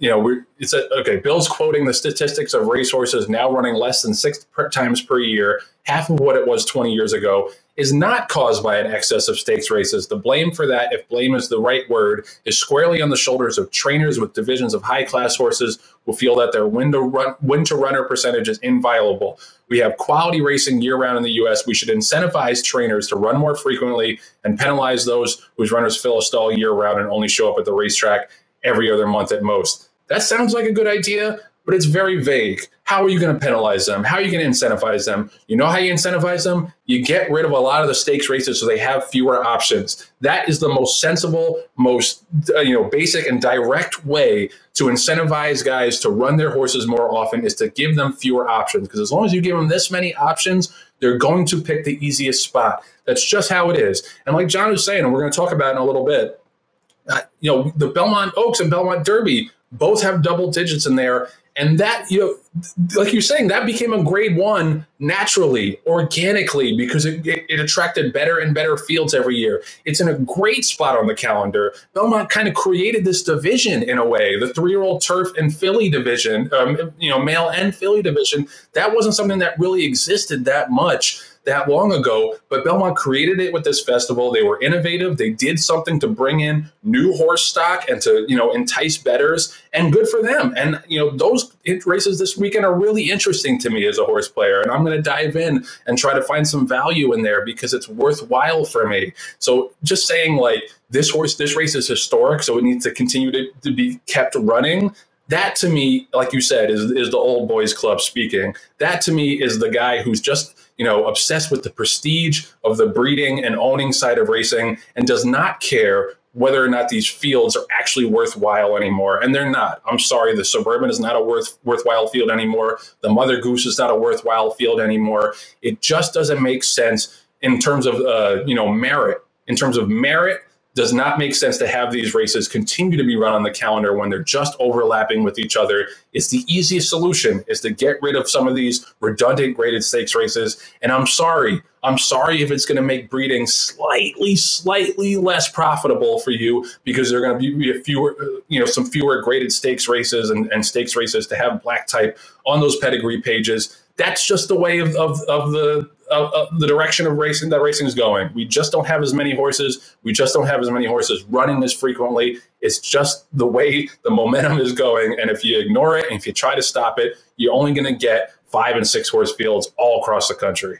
you know, we're, it's a, okay, Bill's quoting the statistics of racehorses now running less than six per, times per year, half of what it was twenty years ago, is not caused by an excess of stakes races. The blame for that, if blame is the right word, is squarely on the shoulders of trainers with divisions of high-class horses who feel that their win-to-run, win-to-runner percentage is inviolable. We have quality racing year-round in the U S. We should incentivize trainers to run more frequently and penalize those whose runners fill a stall year-round and only show up at the racetrack every other month at most. That sounds like a good idea, but it's very vague. How are you going to penalize them? How are you going to incentivize them? You know how you incentivize them? You get rid of a lot of the stakes races so they have fewer options. That is the most sensible, most uh, you know, basic and direct way to incentivize guys to run their horses more often, is to give them fewer options. Because as long as you give them this many options, they're going to pick the easiest spot. That's just how it is. And like John was saying, and we're going to talk about it in a little bit, uh, you know, the Belmont Oaks and Belmont Derby both have double digits in there. And that, you know, like you're saying, that became a grade one naturally, organically, because it, it, it attracted better and better fields every year. It's in a great spot on the calendar. Belmont kind of created this division in a way, the three-year-old turf and filly division, um, you know, male and filly division. That wasn't something that really existed that much that long ago, but Belmont created it with this festival. They were innovative. They did something to bring in new horse stock and to, you know, entice bettors, and good for them. And, you know, those races this weekend are really interesting to me as a horse player. And I'm going to dive in and try to find some value in there because it's worthwhile for me. So just saying like this horse, this race is historic, so it needs to continue to, to be kept running. That to me, like you said, is, is the old boys club speaking. That to me is the guy who's just, you know, obsessed with the prestige of the breeding and owning side of racing and does not care whether or not these fields are actually worthwhile anymore. And they're not. I'm sorry. The Suburban is not a worth, worthwhile field anymore. The Mother Goose is not a worthwhile field anymore. It just doesn't make sense in terms of, uh, you know, merit, in terms of merit. does not make sense to have these races continue to be run on the calendar when they're just overlapping with each other. It's the easiest solution is to get rid of some of these redundant graded stakes races. And I'm sorry, I'm sorry if it's going to make breeding slightly, slightly less profitable for you because there are going to be a fewer, you know, some fewer graded stakes races and, and stakes races to have black type on those pedigree pages. That's just the way of, of, of the of, of the direction of racing that racing is going. We just don't have as many horses. We just don't have as many horses running as frequently. It's just the way the momentum is going. And if you ignore it and if you try to stop it, you're only going to get five and six horse fields all across the country.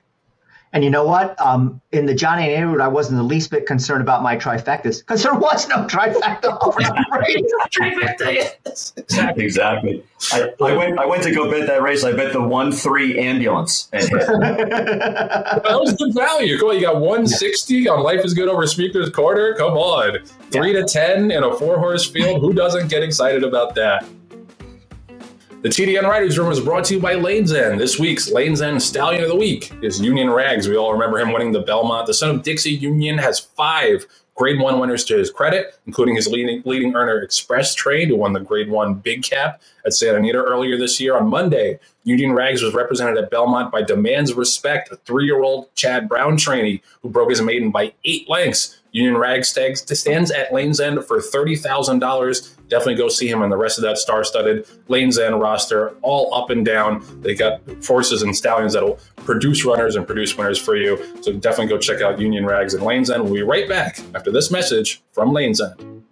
And you know what? Um, in the John Nerud, I wasn't the least bit concerned about my trifectas because there was no trifecta over the race. Exactly. Exactly. I, I went. I went to go bet that race. I bet the one three ambulance. And that was good value. Cool. You got one sixty on Life is Good over Speaker's Corner. Come on, three yeah. to ten in a four horse field. Who doesn't get excited about that? The T D N Writers Room is brought to you by Lane's End. This week's Lane's End Stallion of the Week is Union Rags. We all remember him winning the Belmont. The son of Dixie, Union has five grade one winners to his credit, including his leading, leading earner Express Trade, who won the grade one Big Cap at Santa Anita earlier this year. On Monday, Union Rags was represented at Belmont by Demands Respect, a three-year-old Chad Brown trainee who broke his maiden by eight lengths. Union Rags stands at Lane's End for thirty thousand dollars. Definitely go see him and the rest of that star-studded Lane's End roster, all up and down. They got forces and stallions that will produce runners and produce winners for you. So definitely go check out Union Rags and Lane's End. We'll be right back after this message from Lane's End.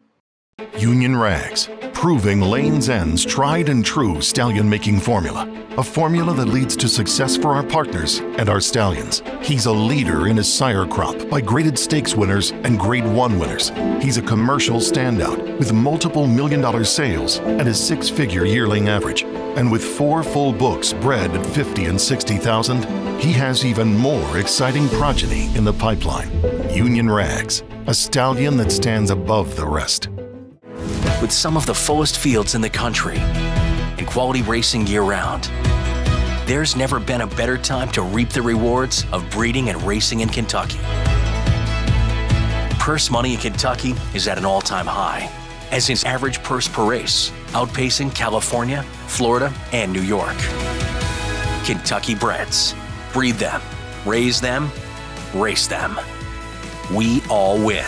Union Rags, proving Lane's End's tried and true stallion making formula. A formula that leads to success for our partners and our stallions. He's a leader in his sire crop by graded stakes winners and grade one winners. He's a commercial standout with multiple million dollar sales and a six figure yearling average. And with four full books bred at fifty and sixty thousand, he has even more exciting progeny in the pipeline. Union Rags, a stallion that stands above the rest. With some of the fullest fields in the country and quality racing year-round, there's never been a better time to reap the rewards of breeding and racing in Kentucky. Purse money in Kentucky is at an all-time high, as is average purse per race, outpacing California, Florida, and New York. Kentucky breds. Breed them, raise them, race them. We all win.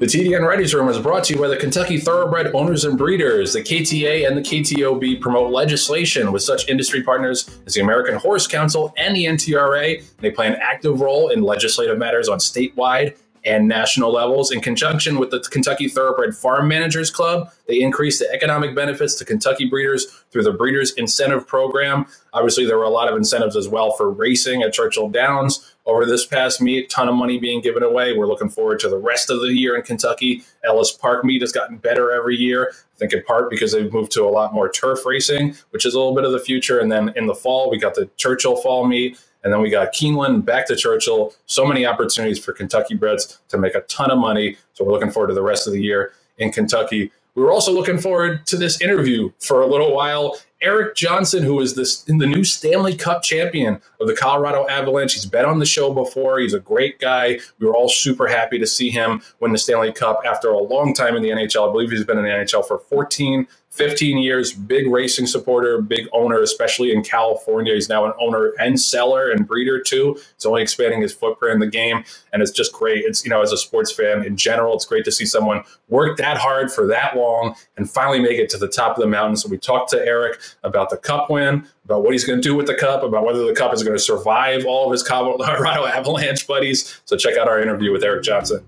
The T D N Writers Room is brought to you by the Kentucky Thoroughbred Owners and Breeders. The K T A and the K T O B promote legislation with such industry partners as the American Horse Council and the N T R A. They play an active role in legislative matters on statewide and national levels. In conjunction with the Kentucky Thoroughbred Farm Managers Club, they increase the economic benefits to Kentucky breeders through the Breeders' Incentive Program. Obviously, there were a lot of incentives as well for racing at Churchill Downs over this past meet. Ton of money being given away. We're looking forward to the rest of the year in Kentucky. Ellis Park meet has gotten better every year, I think in part because they've moved to a lot more turf racing, which is a little bit of the future. And then in the fall, we got the Churchill fall meet. And then we got Keeneland, back to Churchill. So many opportunities for Kentucky breds to make a ton of money. So we're looking forward to the rest of the year in Kentucky. We were also looking forward to this interview for a little while. Eric Johnson, who is this, the new Stanley Cup champion of the Colorado Avalanche. He's been on the show before. He's a great guy. We were all super happy to see him win the Stanley Cup after a long time in the N H L. I believe he's been in the N H L for fourteen, fifteen years. Big racing supporter, big owner, especially in California. He's now an owner and seller and breeder too. It's only expanding his footprint in the game. And it's just great. It's, you know, as a sports fan in general, it's great to see someone work that hard for that long and finally make it to the top of the mountain. So we talked to Eric about the Cup win, about what he's going to do with the Cup, about whether the Cup is going to survive all of his Colorado Avalanche buddies. So check out our interview with Eric Johnson.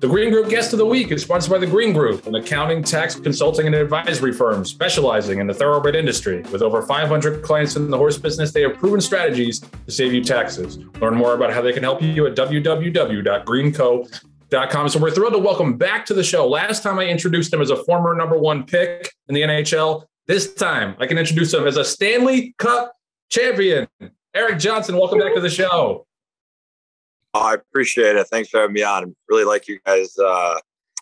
The Green Group Guest of the Week is sponsored by The Green Group, an accounting, tax, consulting, and advisory firm specializing in the thoroughbred industry. With over five hundred clients in the horse business, they have proven strategies to save you taxes. Learn more about how they can help you at w w w dot green co dot com. So we're thrilled to welcome back to the show. Last time I introduced him as a former number one pick in the N H L. This time I can introduce him as a Stanley Cup champion. Eric Johnson, welcome back to the show. Oh, I appreciate it. Thanks for having me on. I really like you guys, uh,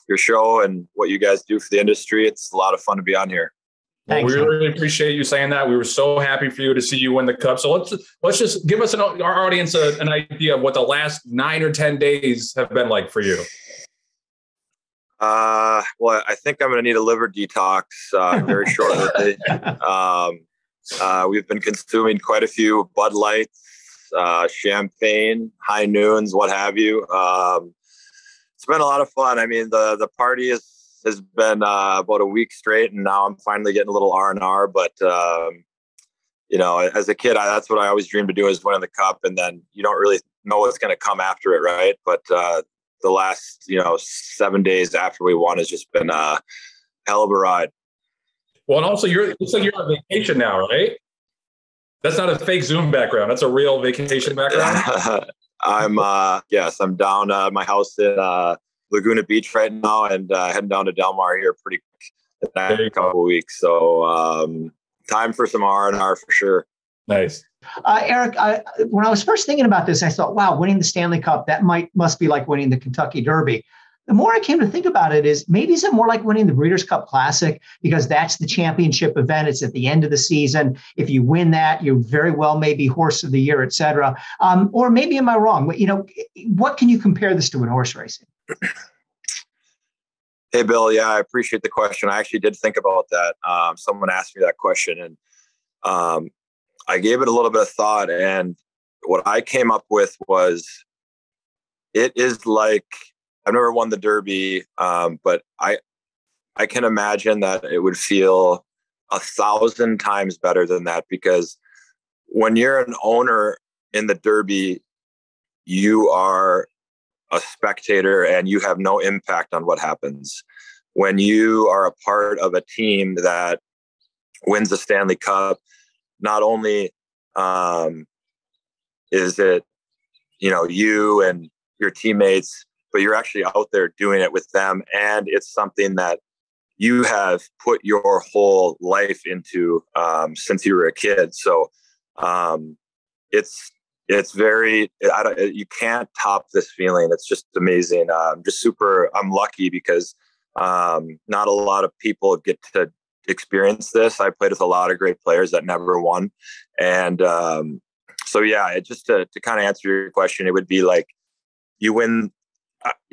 your show and what you guys do for the industry. It's a lot of fun to be on here. Well, we really appreciate you saying that. We were so happy for you to see you win the Cup. So let's let's just give us an, our audience a, an idea of what the last nine or ten days have been like for you. Uh, well, I think I'm going to need a liver detox uh, very shortly. um, uh, we've been consuming quite a few Bud Lights, uh, champagne, high noons, what have you. Um, it's been a lot of fun. I mean, the the party is. has been uh, about a week straight, and now I'm finally getting a little R and R. But, um, you know, as a kid, I, that's what I always dreamed to do is win the Cup, and then you don't really know what's going to come after it, right? But uh, the last, you know, seven days after we won has just been a hell of a ride. Well, and also, you're, it looks like you're on vacation now, right? That's not a fake Zoom background. That's a real vacation background? I'm, uh, yes, I'm down at uh, my house in uh, Laguna Beach right now, and uh, heading down to Del Mar here pretty quick in a couple of weeks. So um, time for some R and R for sure. Nice. Uh, Eric, I, when I was first thinking about this, I thought, wow, winning the Stanley Cup, that might must be like winning the Kentucky Derby. The more I came to think about it is maybe is it more like winning the Breeders' Cup Classic, because that's the championship event. It's at the end of the season. If you win that, you very well may be horse of the year, et cetera. Um, or maybe am I wrong? You know, what can you compare this to in horse racing? Hey, Bill. Yeah, I appreciate the question. I actually did think about that. Um, someone asked me that question, and um, I gave it a little bit of thought. And what I came up with was it is like I've never won the Derby, um, but I I can imagine that it would feel a thousand times better than that, because when you're an owner in the Derby, you are a spectator and you have no impact on what happens. When you are a part of a team that wins the Stanley Cup, not only um, is it, you know, you and your teammates, but you're actually out there doing it with them. And it's something that you have put your whole life into um, since you were a kid. So um, it's, It's very, I don't, you can't top this feeling. It's just amazing. Uh, I'm just super, I'm lucky because um, not a lot of people get to experience this. I played with a lot of great players that never won. And um, so, yeah, it just to, to kind of answer your question, it would be like you win,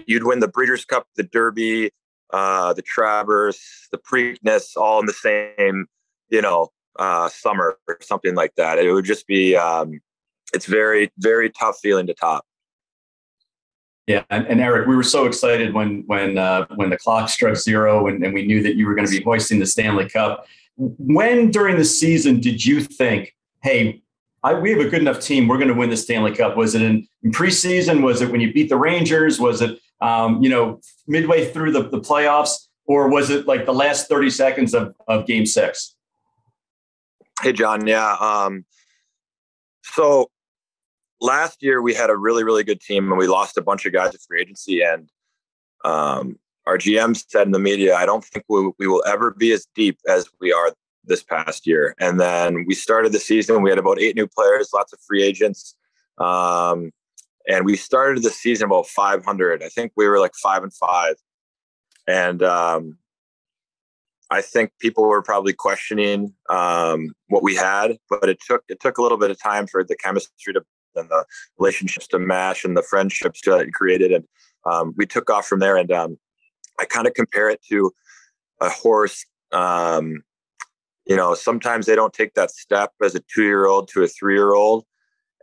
you'd win the Breeders' Cup, the Derby, uh, the Travers, the Preakness, all in the same, you know, uh, summer or something like that. It would just be, um, it's very, very tough feeling to top. Yeah. And, and Eric, we were so excited when, when, uh, when the clock struck zero and, and we knew that you were going to be hoisting the Stanley Cup. When during the season did you think, hey, I, we have a good enough team, we're going to win the Stanley Cup? Was it in, in preseason? Was it when you beat the Rangers? Was it, um, you know, midway through the, the playoffs, or was it like the last thirty seconds of, of game six? Hey, John. Yeah. Um, so, last year, we had a really, really good team, and we lost a bunch of guys to free agency. And um, our G M said in the media, I don't think we, we will ever be as deep as we are this past year. And then we started the season. We had about eight new players, lots of free agents. Um, and we started the season about five hundred. I think we were like five and five. And um, I think people were probably questioning um, what we had, but it took it took a little bit of time for the chemistry to and the relationships to mash and the friendships that it created. And um, we took off from there. And um, I kind of compare it to a horse. Um, you know, sometimes they don't take that step as a two-year-old to a three-year-old.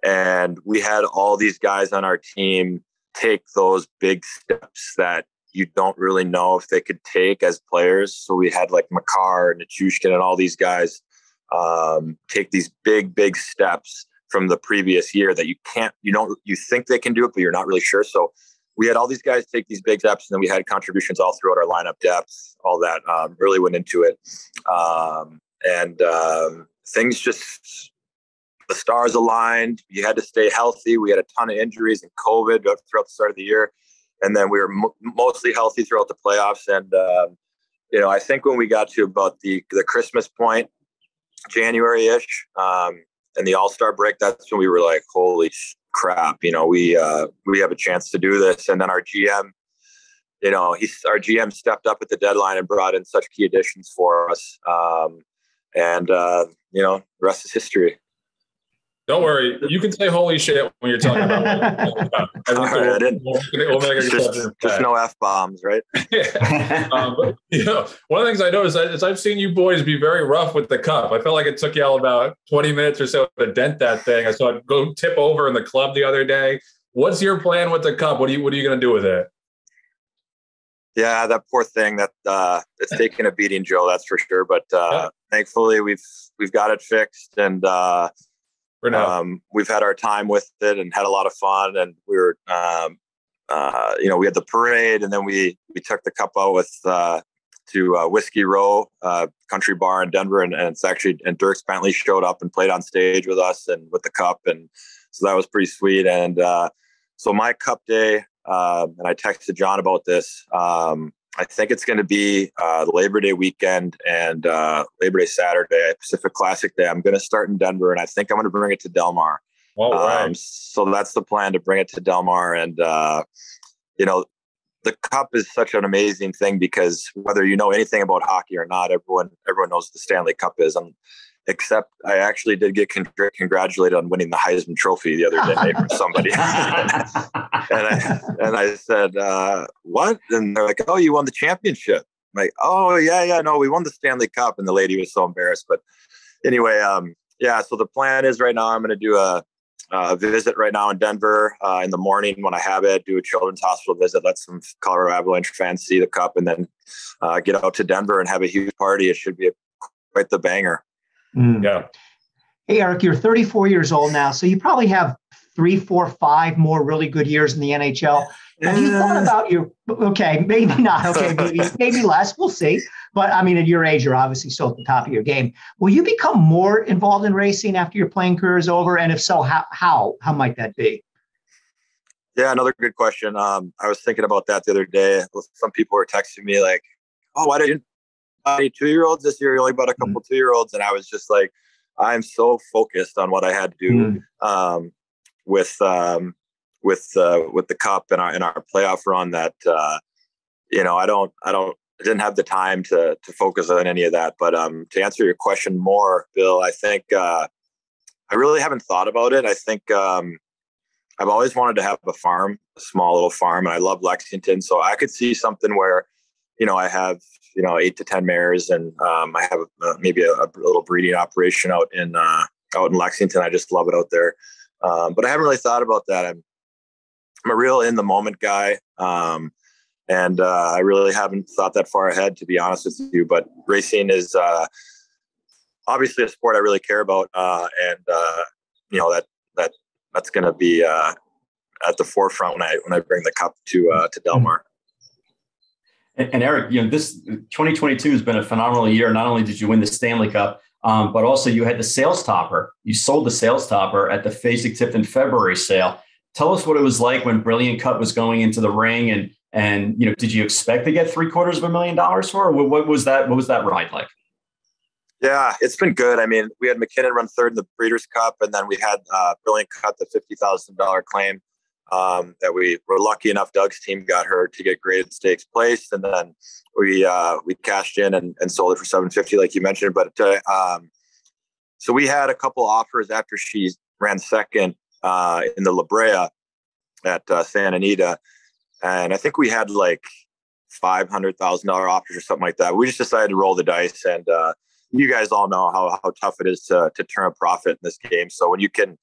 And we had all these guys on our team take those big steps that you don't really know if they could take as players. So we had like Makar and Nichushkin and all these guys um, take these big, big steps from the previous year that you can't, you don't, you think they can do it, but you're not really sure. So we had all these guys take these big steps, and then we had contributions all throughout our lineup, depth, all that um, really went into it. Um, and um, things just, the stars aligned. You had to stay healthy. We had a ton of injuries and COVID throughout the start of the year. And then we were mo- mostly healthy throughout the playoffs. And, um, you know, I think when we got to about the, the Christmas point, January-ish, um, and the All-Star break, that's when we were like, holy crap, you know, we uh, we have a chance to do this. And then our G M, you know, he, our G M stepped up at the deadline and brought in such key additions for us. Um, and uh, you know, the rest is history. Don't worry. You can say holy shit when you're talking about it. Right, I didn't. We'll, we'll make a just, just no F-bombs, right? Yeah. um, but, you know, one of the things I noticed is I've seen you boys be very rough with the cup. I felt like it took you all about twenty minutes or so to dent that thing. I saw it go tip over in the club the other day. What's your plan with the cup? What are you, what are you going to do with it? Yeah, that poor thing. That uh, it's taking a beating, Joe, that's for sure. But uh, yeah. thankfully, we've we've got it fixed. And uh, um, we've had our time with it and had a lot of fun. And we were, um, uh, you know, we had the parade, and then we we took the cup out with uh, to uh, Whiskey Row uh, Country Bar in Denver. And, and it's actually, and Dirks Bentley showed up and played on stage with us and with the cup. And so that was pretty sweet. And uh, so my cup day, Um, and I texted John about this. Um, I think it's going to be uh, Labor Day weekend and uh, Labor Day Saturday, Pacific Classic Day. I'm going to start in Denver, and I think I'm going to bring it to Del Mar. Oh, right. um, so that's the plan, to bring it to Del Mar. And, uh, you know, the cup is such an amazing thing because whether you know anything about hockey or not, everyone everyone knows what the Stanley Cup is. And except I actually did get con- congratulated on winning the Heisman Trophy the other day from somebody. and, I, and I said, uh, what? And they're like, oh, you won the championship. I'm like, oh, yeah, yeah, no, we won the Stanley Cup. And the lady was so embarrassed. But anyway, um, yeah, so the plan is right now I'm going to do a, a visit right now in Denver uh, in the morning when I have it, do a children's hospital visit, let some Colorado Avalanche fans see the cup, and then uh, get out to Denver and have a huge party. It should be a, quite the banger. Mm. Yeah. Hey, Eric, you're thirty-four years old now, so you probably have three, four, five more really good years in the N H L. Have you thought about your? Okay, maybe not. Okay, maybe maybe less. We'll see. But I mean, at your age, you're obviously still at the top of your game. Will you become more involved in racing after your playing career is over? And if so, how how how might that be? Yeah, another good question. Um, I was thinking about that the other day. Some people were texting me like, "Oh, why didn't?" two-year-olds this year, you only bought a couple mm. two-year-olds, and I was just like, I'm so focused on what I had to do mm. um, with um, with uh, with the cup and our in our playoff run that uh, you know I don't I don't I didn't have the time to to focus on any of that. But um, to answer your question more, Bill, I think uh, I really haven't thought about it. I think um, I've always wanted to have a farm, a small little farm, and I love Lexington, so I could see something where you know I have. you know, eight to ten mares. And um, I have uh, maybe a, a little breeding operation out in, uh, out in Lexington. I just love it out there. Um, but I haven't really thought about that. I'm, I'm a real in the moment guy. Um, and uh, I really haven't thought that far ahead, to be honest with you, but racing is uh, obviously a sport I really care about. Uh, and uh, you know, that, that, that's going to be uh, at the forefront when I, when I bring the cup to, uh, to Del Mar. And, and Eric, you know, this twenty twenty-two has been a phenomenal year. Not only did you win the Stanley Cup, um, but also you had the sales topper. You sold the sales topper at the Phasic Tifton February sale. Tell us what it was like when Brilliant Cup was going into the ring, and and you know, did you expect to get three quarters of a million dollars for? Or what, what was that? What was that ride like? Yeah, it's been good. I mean, we had McKinnon run third in the Breeders' Cup, and then we had uh, Brilliant Cup, the fifty thousand dollars claim. Um, that we were lucky enough, Doug's team got her to get graded stakes placed. And then we, uh, we cashed in and, and sold it for seven fifty, like you mentioned. But, uh, um, so we had a couple offers after she ran second, uh, in the La Brea at, uh, Santa Anita. And I think we had like five hundred thousand dollars offers or something like that. We just decided to roll the dice. And, uh, you guys all know how, how tough it is to, to turn a profit in this game. So when you can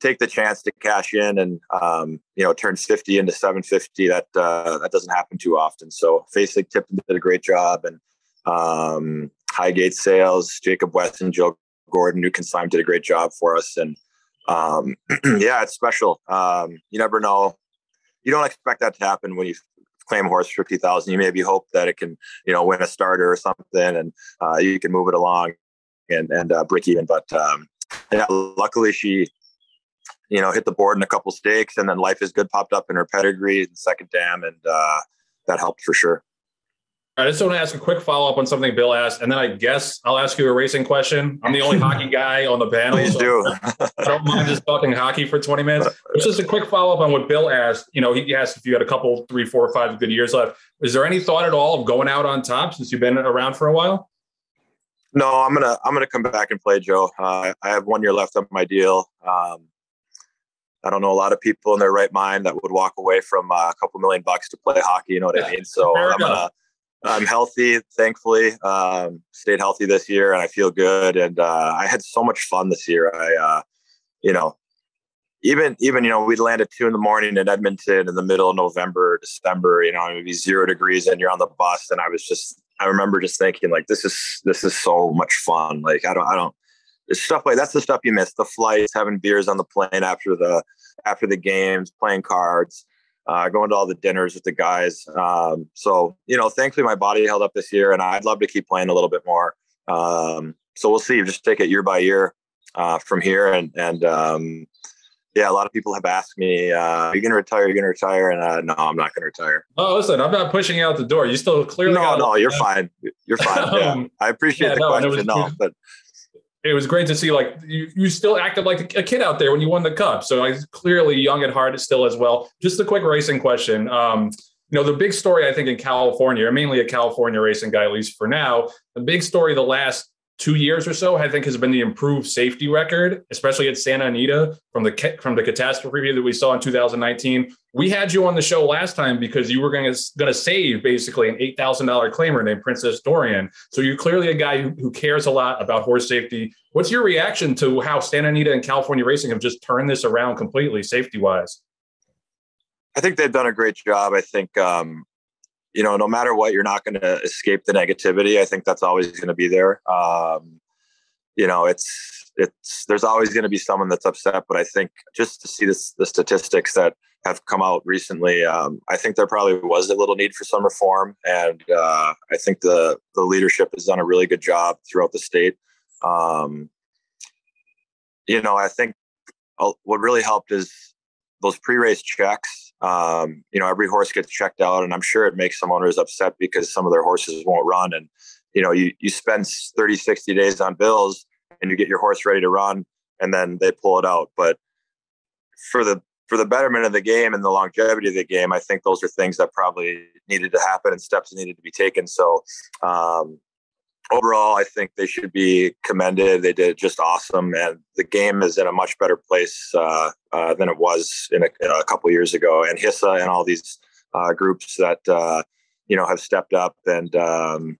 take the chance to cash in and, um, you know, turn fifty into seven fifty. That, uh, that doesn't happen too often. So Phasic Tifton did a great job, and, um, Highgate Sales, Jacob Weston, Joe Gordon, New Consignment did a great job for us. And, um, yeah, it's special. Um, you never know. You don't expect that to happen when you claim a horse fifty thousand, you maybe hope that it can, you know, win a starter or something, and, uh, you can move it along and, and, uh, break even. But, um, yeah, luckily she, you know, hit the board in a couple stakes, and then Life is Good popped up in her pedigree in the second dam. And uh, that helped for sure. I just want to ask a quick follow-up on something Bill asked, and then I guess I'll ask you a racing question. I'm the only hockey guy on the panel. Please so do. I don't mind just talking hockey for twenty minutes. It's just a quick follow-up on what Bill asked. You know, he asked if you had a couple, three, four, five good years left. Is there any thought at all of going out on top since you've been around for a while? No, I'm gonna I'm gonna come back and play, Joe. Uh, I have one year left on my deal. Um, I don't know a lot of people in their right mind that would walk away from uh, a couple million bucks to play hockey. You know what yeah, I mean? So I'm gonna, I'm healthy, thankfully. Um, stayed healthy this year, and I feel good. And uh, I had so much fun this year. I, uh, you know, even even you know, we'd land at two in the morning in Edmonton in the middle of November, December. You know, it would be zero degrees, and you're on the bus, and I was just. I remember just thinking like, this is, this is so much fun. Like, I don't, I don't, it's stuff like that's the stuff you miss. The flights, having beers on the plane after the, after the games, playing cards, uh, going to all the dinners with the guys. Um, so, you know, thankfully my body held up this year and I'd love to keep playing a little bit more. Um, so we'll see. Just take it year by year, uh, from here. And, and, um, yeah, a lot of people have asked me, uh, are you going to retire? Are you going to retire? And uh, no, I'm not going to retire. Oh, listen, I'm not pushing you out the door. You still clearly. No, no, you're that. fine. You're fine. um, yeah. I appreciate yeah, the no, question. Was, no, but it was great to see, like, you, you still acted like a kid out there when you won the cup. So I was clearly young at heart still as well. Just a quick racing question. Um, you know, the big story, I think, in California, mainly a California racing guy, at least for now, the big story the last two years or so, I think, has been the improved safety record, especially at Santa Anita from the from the catastrophe that we saw in two thousand nineteen. We had you on the show last time because you were going to going to save basically an eight thousand dollars claimer named Princess Dorian. So you're clearly a guy who, who cares a lot about horse safety. What's your reaction to how Santa Anita and California Racing have just turned this around completely safety wise? I think they've done a great job. I think, um, you know, no matter what, you're not going to escape the negativity. I think that's always going to be there. Um, you know, it's, it's, there's always going to be someone that's upset, but I think just to see this, the statistics that have come out recently, um, I think there probably was a little need for some reform. And uh, I think the, the leadership has done a really good job throughout the state. Um, you know, I think what really helped is those pre-race checks. Um, you know, every horse gets checked out, and I'm sure it makes some owners upset because some of their horses won't run. And, you know, you, you spend thirty, sixty days on bills and you get your horse ready to run and then they pull it out. But for the, for the betterment of the game and the longevity of the game, I think those are things that probably needed to happen and steps needed to be taken. So, um, overall, I think they should be commended. They did just awesome. And the game is in a much better place uh, uh, than it was in a, in a couple of years ago. And HISA and all these uh, groups that, uh, you know, have stepped up, and um,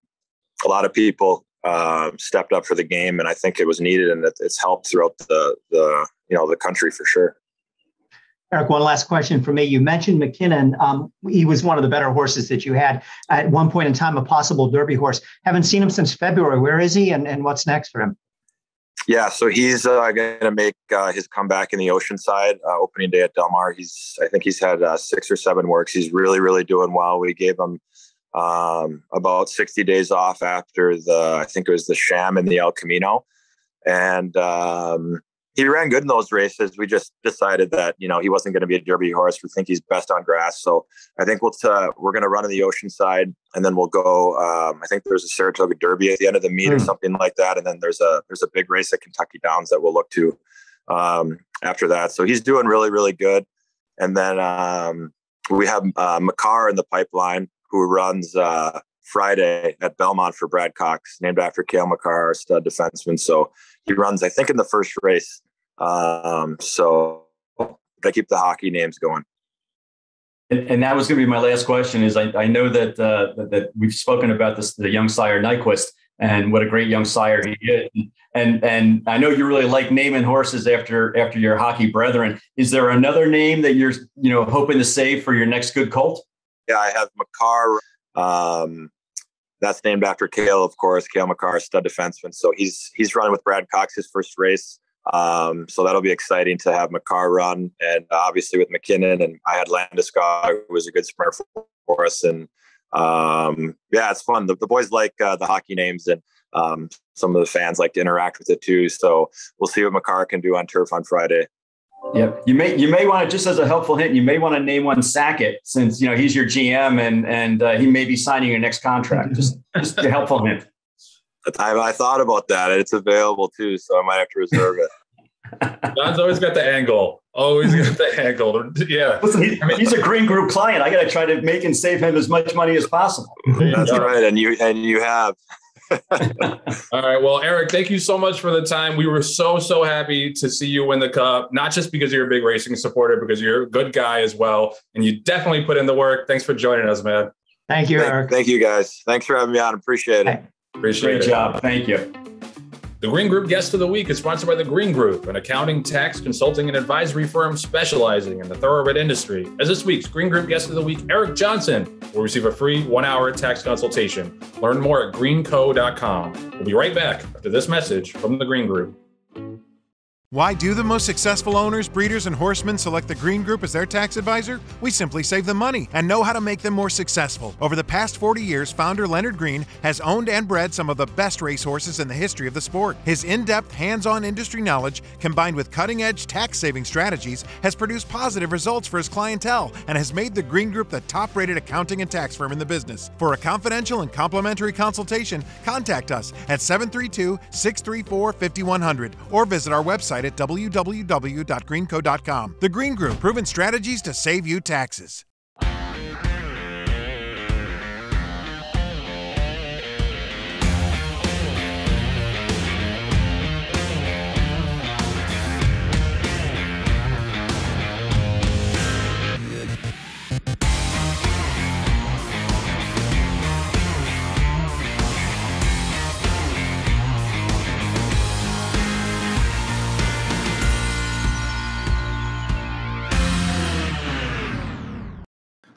a lot of people uh, stepped up for the game. And I think it was needed, and it, it's helped throughout the, the, you know, the country for sure. Eric, one last question for me. You mentioned McKinnon. Um, he was one of the better horses that you had at one point in time, a possible Derby horse. Haven't seen him since February. Where is he, and, and what's next for him? Yeah, so he's uh, going to make uh, his comeback in the Oceanside uh, opening day at Del Mar. He's, I think he's had uh, six or seven works. He's really, really doing well. We gave him um, about sixty days off after the, I think it was the Sham and the El Camino. And, um, he ran good in those races. We just decided that, you know, he wasn't going to be a Derby horse. We think he's best on grass. So I think we'll t- we're going to run in the Oceanside, and then we'll go, um, I think there's a Saratoga Derby at the end of the meet mm. or something like that. And then there's a, there's a big race at Kentucky Downs that we'll look to um, after that. So he's doing really, really good. And then um, we have uh, Makar in the pipeline, who runs uh, Friday at Belmont for Brad Cox, named after Cale Makar, our stud defenseman. So he runs, I think, in the first race. Um, so I keep the hockey names going. And, and that was going to be my last question is I, I know that, uh, that, that we've spoken about this, the young sire Nyquist, and what a great young sire he is. And, and I know you really like naming horses after, after your hockey brethren. Is there another name that you're, you know, hoping to save for your next good colt? Yeah, I have Makar. Um, that's named after Cale, of course, Cale Makar, stud defenseman. So he's, he's running with Brad Cox his first race. Um, so that'll be exciting to have Makar run, and obviously with McKinnon, and I had Landeskog, who was a good sprinter for us. And, um, yeah, it's fun. The, the boys like, uh, the hockey names, and, um, some of the fans like to interact with it too. So we'll see what Makar can do on turf on Friday. Yep. You may, you may want to, just as a helpful hint, you may want to name one Sackett, since, you know, he's your G M, and, and, uh, he may be signing your next contract. Just, just a helpful hint. Time I thought about that. It's available too, so I might have to reserve it. John's always got the angle. Always got the angle. Yeah. Listen, he, I mean, he's a Green Group client. I got to try to make and save him as much money as possible. That's right, and you and you have. All right. Well, Eric, thank you so much for the time. We were so, so happy to see you win the Cup, not just because you're a big racing supporter, because you're a good guy as well. And you definitely put in the work. Thanks for joining us, man. Thank you, thank, Eric. Thank you, guys. Thanks for having me on. Appreciate it. Appreciate it. Great job. Thank you. The Green Group Guest of the Week is sponsored by The Green Group, an accounting, tax, consulting, and advisory firm specializing in the thoroughbred industry. As this week's Green Group Guest of the Week, Eric Johnson, will receive a free one-hour tax consultation. Learn more at green co dot com. We'll be right back after this message from The Green Group. Why do the most successful owners, breeders, and horsemen select The Green Group as their tax advisor? We simply save them money and know how to make them more successful. Over the past forty years, founder Leonard Green has owned and bred some of the best racehorses in the history of the sport. His in-depth, hands-on industry knowledge, combined with cutting-edge tax-saving strategies, has produced positive results for his clientele and has made The Green Group the top-rated accounting and tax firm in the business. For a confidential and complimentary consultation, contact us at seven three two, six three four, five one zero zero or visit our website at w w w dot green co dot com. The Green Group, proven strategies to save you taxes.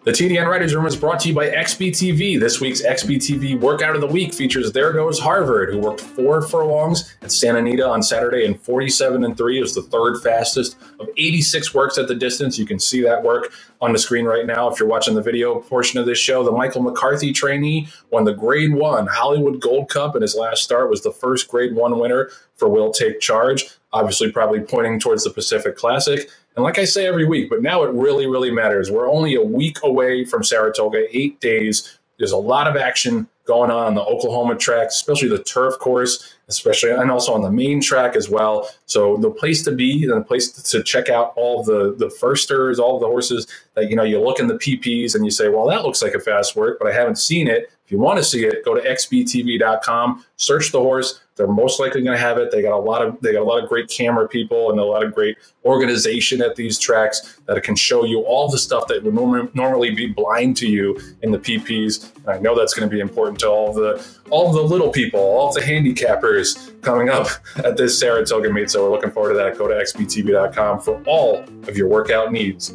The T D N Writers Room is brought to you by X B T V. This week's X B T V Workout of the Week features There Goes Harvard, who worked four furlongs at Santa Anita on Saturday, and forty-seven and three is the third fastest of eighty-six works at the distance. You can see that work on the screen right now if you're watching the video portion of this show. The Michael McCarthy trainee won the Grade One Hollywood Gold Cup, and his last start was the first Grade One winner for We'll Take Charge, obviously probably pointing towards the Pacific Classic. And like I say every week, but now it really, really matters. We're only a week away from Saratoga, eight days. There's a lot of action going on on the Oklahoma track, especially the turf course, especially, and also on the main track as well. So the place to be and the place to check out all the, the firsters, all the horses that, you know, you look in the P Ps and you say, well, that looks like a fast work, but I haven't seen it. If you want to see it, go to x b t v dot com, search the horse. They're most likely going to have it. They got a lot of they got a lot of great camera people and a lot of great organization at these tracks that can show you all the stuff that would norm- normally be blind to you in the P Ps. And I know that's going to be important to all the all the little people, all the handicappers coming up at this Saratoga meet. So we're looking forward to that. Go to x b t v dot com for all of your workout needs.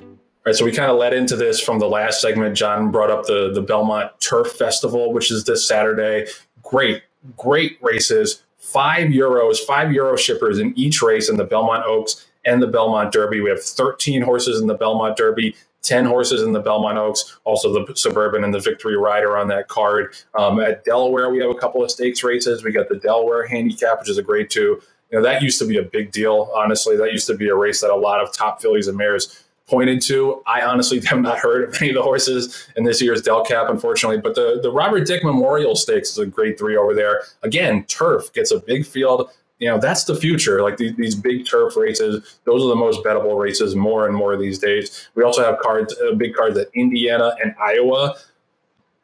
All right, so we kind of led into this from the last segment. John brought up the the Belmont Turf Festival, which is this Saturday. Great. Great races, five Euros, five Euro shippers in each race in the Belmont Oaks and the Belmont Derby. We have thirteen horses in the Belmont Derby, ten horses in the Belmont Oaks, also the Suburban and the Victory Rider on that card. Um, at Delaware, we have a couple of stakes races. We got the Delaware Handicap, which is a grade two. You know, that used to be a big deal, honestly. That used to be a race that a lot of top fillies and mares pointed to. I honestly have not heard of any of the horses in this year's Del Cap, unfortunately, but the, the Robert Dick Memorial Stakes is a grade three over there. Again, turf gets a big field. You know, that's the future. Like these, these big turf races, those are the most bettable races more and more these days. We also have cards, uh, big cards at Indiana and Iowa.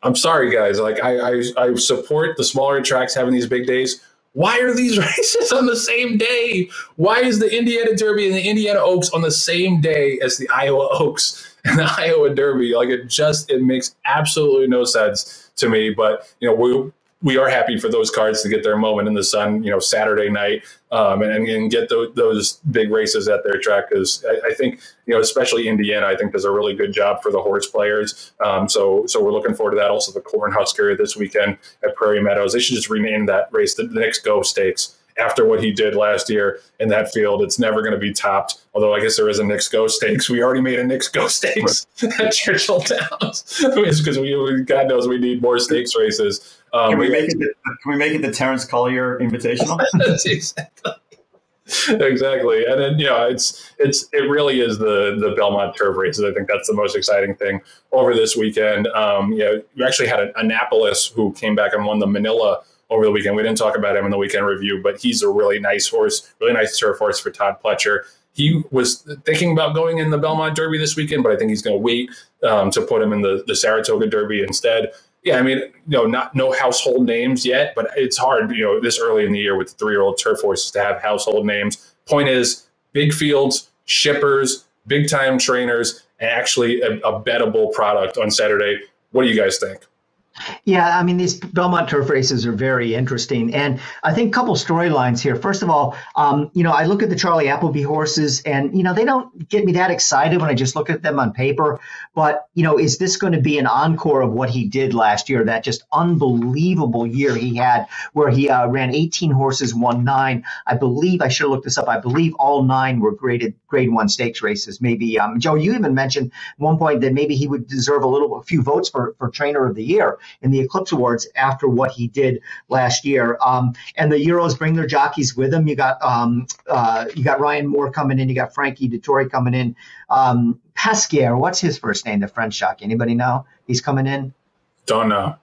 I'm sorry, guys. Like I, I, I support the smaller tracks having these big days. Why are these races on the same day? Why is the Indiana Derby and the Indiana Oaks on the same day as the Iowa Oaks and the Iowa Derby? Like it just, it makes absolutely no sense to me. But, you know, we we are happy for those cards to get their moment in the sun, you know, Saturday night um, and, and get the, those big races at their track. Because I, I think, you know, especially Indiana, I think does a really good job for the horse players. Um, so so we're looking forward to that. Also, the Cornhusker this weekend at Prairie Meadows. They should just rename that race the next Go Stakes after what he did last year in that field. It's never going to be topped. Although I guess there is a Knicks Go Stakes. We already made a Knicks Go Stakes at Churchill Downs because we, God knows we need more stakes races. Um, can, we make it the, can we make it the Terrence Collier Invitational? Exactly. Exactly. And then, you know, it's, it's, it really is the, the Belmont turf races. I think that's the most exciting thing over this weekend. Um, you know, we actually had an Annapolis who came back and won the Manila over the weekend. We didn't talk about him in the weekend review, but he's a really nice horse, really nice turf horse for Todd Pletcher. He was thinking about going in the Belmont Derby this weekend, but I think he's going to wait um, to put him in the, the Saratoga Derby instead. Yeah, I mean, you know, not no household names yet, but it's hard, you know, this early in the year with the three-year-old turf horses to have household names. Point is, big fields, shippers, big-time trainers, and actually a, a bettable product on Saturday. What do you guys think? Yeah, I mean, these Belmont turf races are very interesting. And I think a couple storylines here. First of all, um, you know, I look at the Charlie Appleby horses and, you know, they don't get me that excited when I just look at them on paper. But, you know, is this going to be an encore of what he did last year? That just unbelievable year he had where he uh, ran eighteen horses, won nine. I believe I should have looked this up. I believe all nine were graded grade one stakes races. Maybe, um, Joe, you even mentioned at one point that maybe he would deserve a little, a few votes for, for trainer of the year in the Eclipse Awards after what he did last year. Um, and the Euros bring their jockeys with them. You got um, uh, you got Ryan Moore coming in. You got Frankie Dettori coming in. Um, Pasquier, what's his first name, the French jockey? Anybody know he's coming in? Don't know.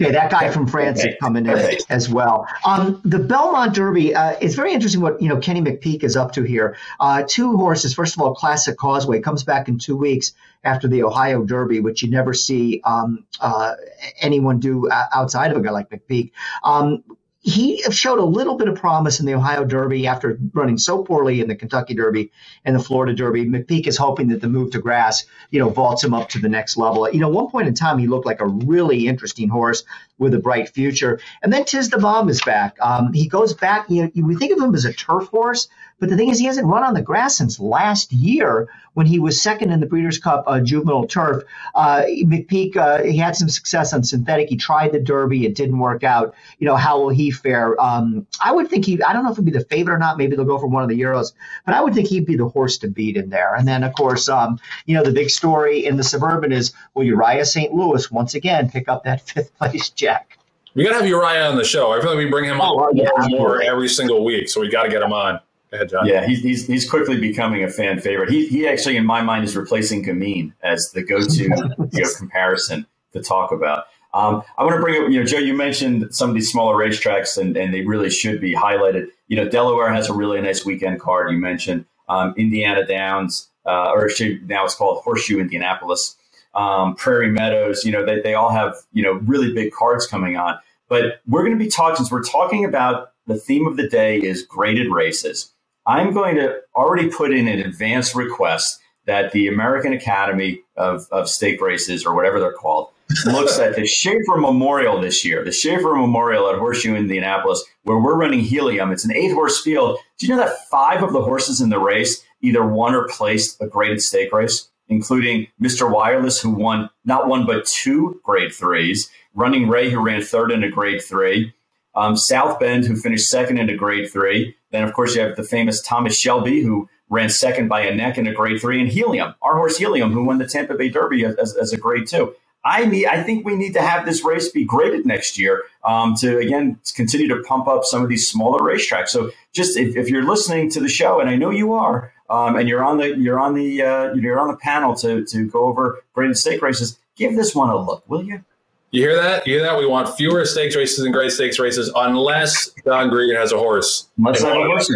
Okay, that guy from France is coming in as well. Um, the Belmont Derby, uh, it's very interesting what, you know, Kenny McPeak is up to here. Uh, two horses, first of all, Classic Causeway comes back in two weeks after the Ohio Derby, which you never see um, uh, anyone do uh, outside of a guy like McPeak. Um, he showed a little bit of promise in the Ohio Derby after running so poorly in the Kentucky Derby and the Florida Derby. McPeak is hoping that the move to grass, you know, vaults him up to the next level. You know, at one point in time, he looked like a really interesting horse with a bright future. And then Tiz the Bomb is back. Um, he goes back. You know, we think of him as a turf horse, but the thing is he hasn't run on the grass since last year when he was second in the Breeders' Cup uh, juvenile turf. Uh, McPeak, uh, he had some success on synthetic. He tried the Derby. It didn't work out. You know, how will he fare? Um, I would think he, I don't know if he'd be the favorite or not. Maybe they'll go for one of the Euros, but I would think he'd be the horse to beat in there. And then, of course, um, you know, the big story in the Suburban is, will Uriah Saint Louis once again pick up that fifth place Jack? We got to have Uriah on the show. I feel like we bring him oh, up yeah, more and more every single week, so we got to get him on. Go ahead, John. Yeah, he's, he's, he's quickly becoming a fan favorite. He, he actually, in my mind, is replacing Gamine as the go-to you know, comparison to talk about. Um, I want to bring up, you know, Joe, you mentioned some of these smaller racetracks, and, and they really should be highlighted. You know, Delaware has a really nice weekend card. You mentioned um, Indiana Downs, uh, or actually now it's called Horseshoe Indianapolis, um, Prairie Meadows. You know, they, they all have, you know, really big cards coming on. But we're going to be talking, since we're talking about the theme of the day is graded races, I'm going to already put in an advance request that the American Academy of, of Stake Races, or whatever they're called, looks at the Schaefer Memorial this year, the Schaefer Memorial at Horseshoe Indianapolis, where we're running helium. It's an eight-horse field. Do you know that five of the horses in the race either won or placed a graded stake race, including Mister Wireless, who won not one but two grade threes, Running Ray, who ran third in a grade three, um, South Bend, who finished second in a grade three. Then, of course, you have the famous Thomas Shelby, who ran second by a neck in a grade three, and Helium, our horse Helium, who won the Tampa Bay Derby as, as a grade two. I need, I think we need to have this race be graded next year um, to, again, continue to pump up some of these smaller racetracks. So just if, if you're listening to the show, and I know you are, um, and you're on the you're on the uh, you're on the panel to to go over graded stake races, give this one a look, will you? You hear that? You hear that? We want fewer stakes races and graded stakes races, unless Don Green has a horse. Unless not a horse.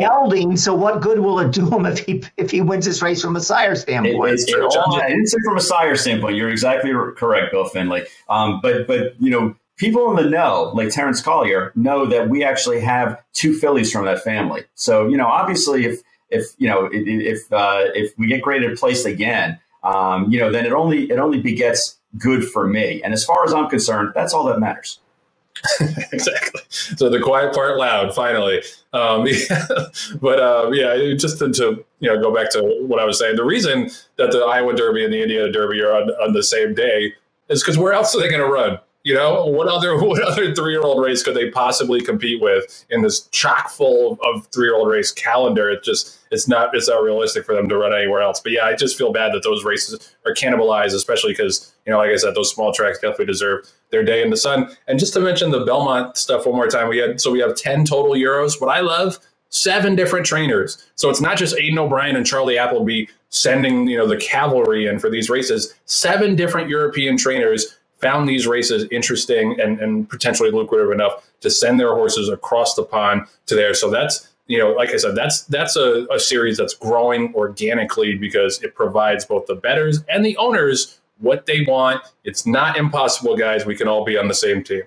Gelding, so what good will it do him if he if he wins this race from a sire standpoint? It, it's true. Oh, I didn't say from a sire standpoint. You're exactly correct, Bill Finley. Um, but but you know, people in the know, like Terrence Collier, know that we actually have two fillies from that family. So you know, obviously, if if you know if uh, if we get graded placed again, um, you know, then it only it only begets good for me. And as far as I'm concerned, that's all that matters. Exactly. So the quiet part loud, finally. Um, yeah. But uh, yeah, just to you know go back to what I was saying, the reason that the Iowa Derby and the Indiana Derby are on, on the same day is because where else are they going to run? You know, what other what other three-year-old race could they possibly compete with in this chock full of three-year-old race calendar? It just it's not it's not realistic for them to run anywhere else. But yeah, I just feel bad that those races are cannibalized, especially because, you know, like I said, those small tracks definitely deserve their day in the sun. And just to mention the Belmont stuff one more time, we had so we have ten total Euros. What I love, seven different trainers. So it's not just Aidan O'Brien and Charlie Appleby sending, you know, the cavalry in for these races. Seven different European trainers found these races interesting and, and potentially lucrative enough to send their horses across the pond to there. So that's, you know, like I said, that's that's a, a series that's growing organically because it provides both the bettors and the owners what they want. It's not impossible, guys. We can all be on the same team.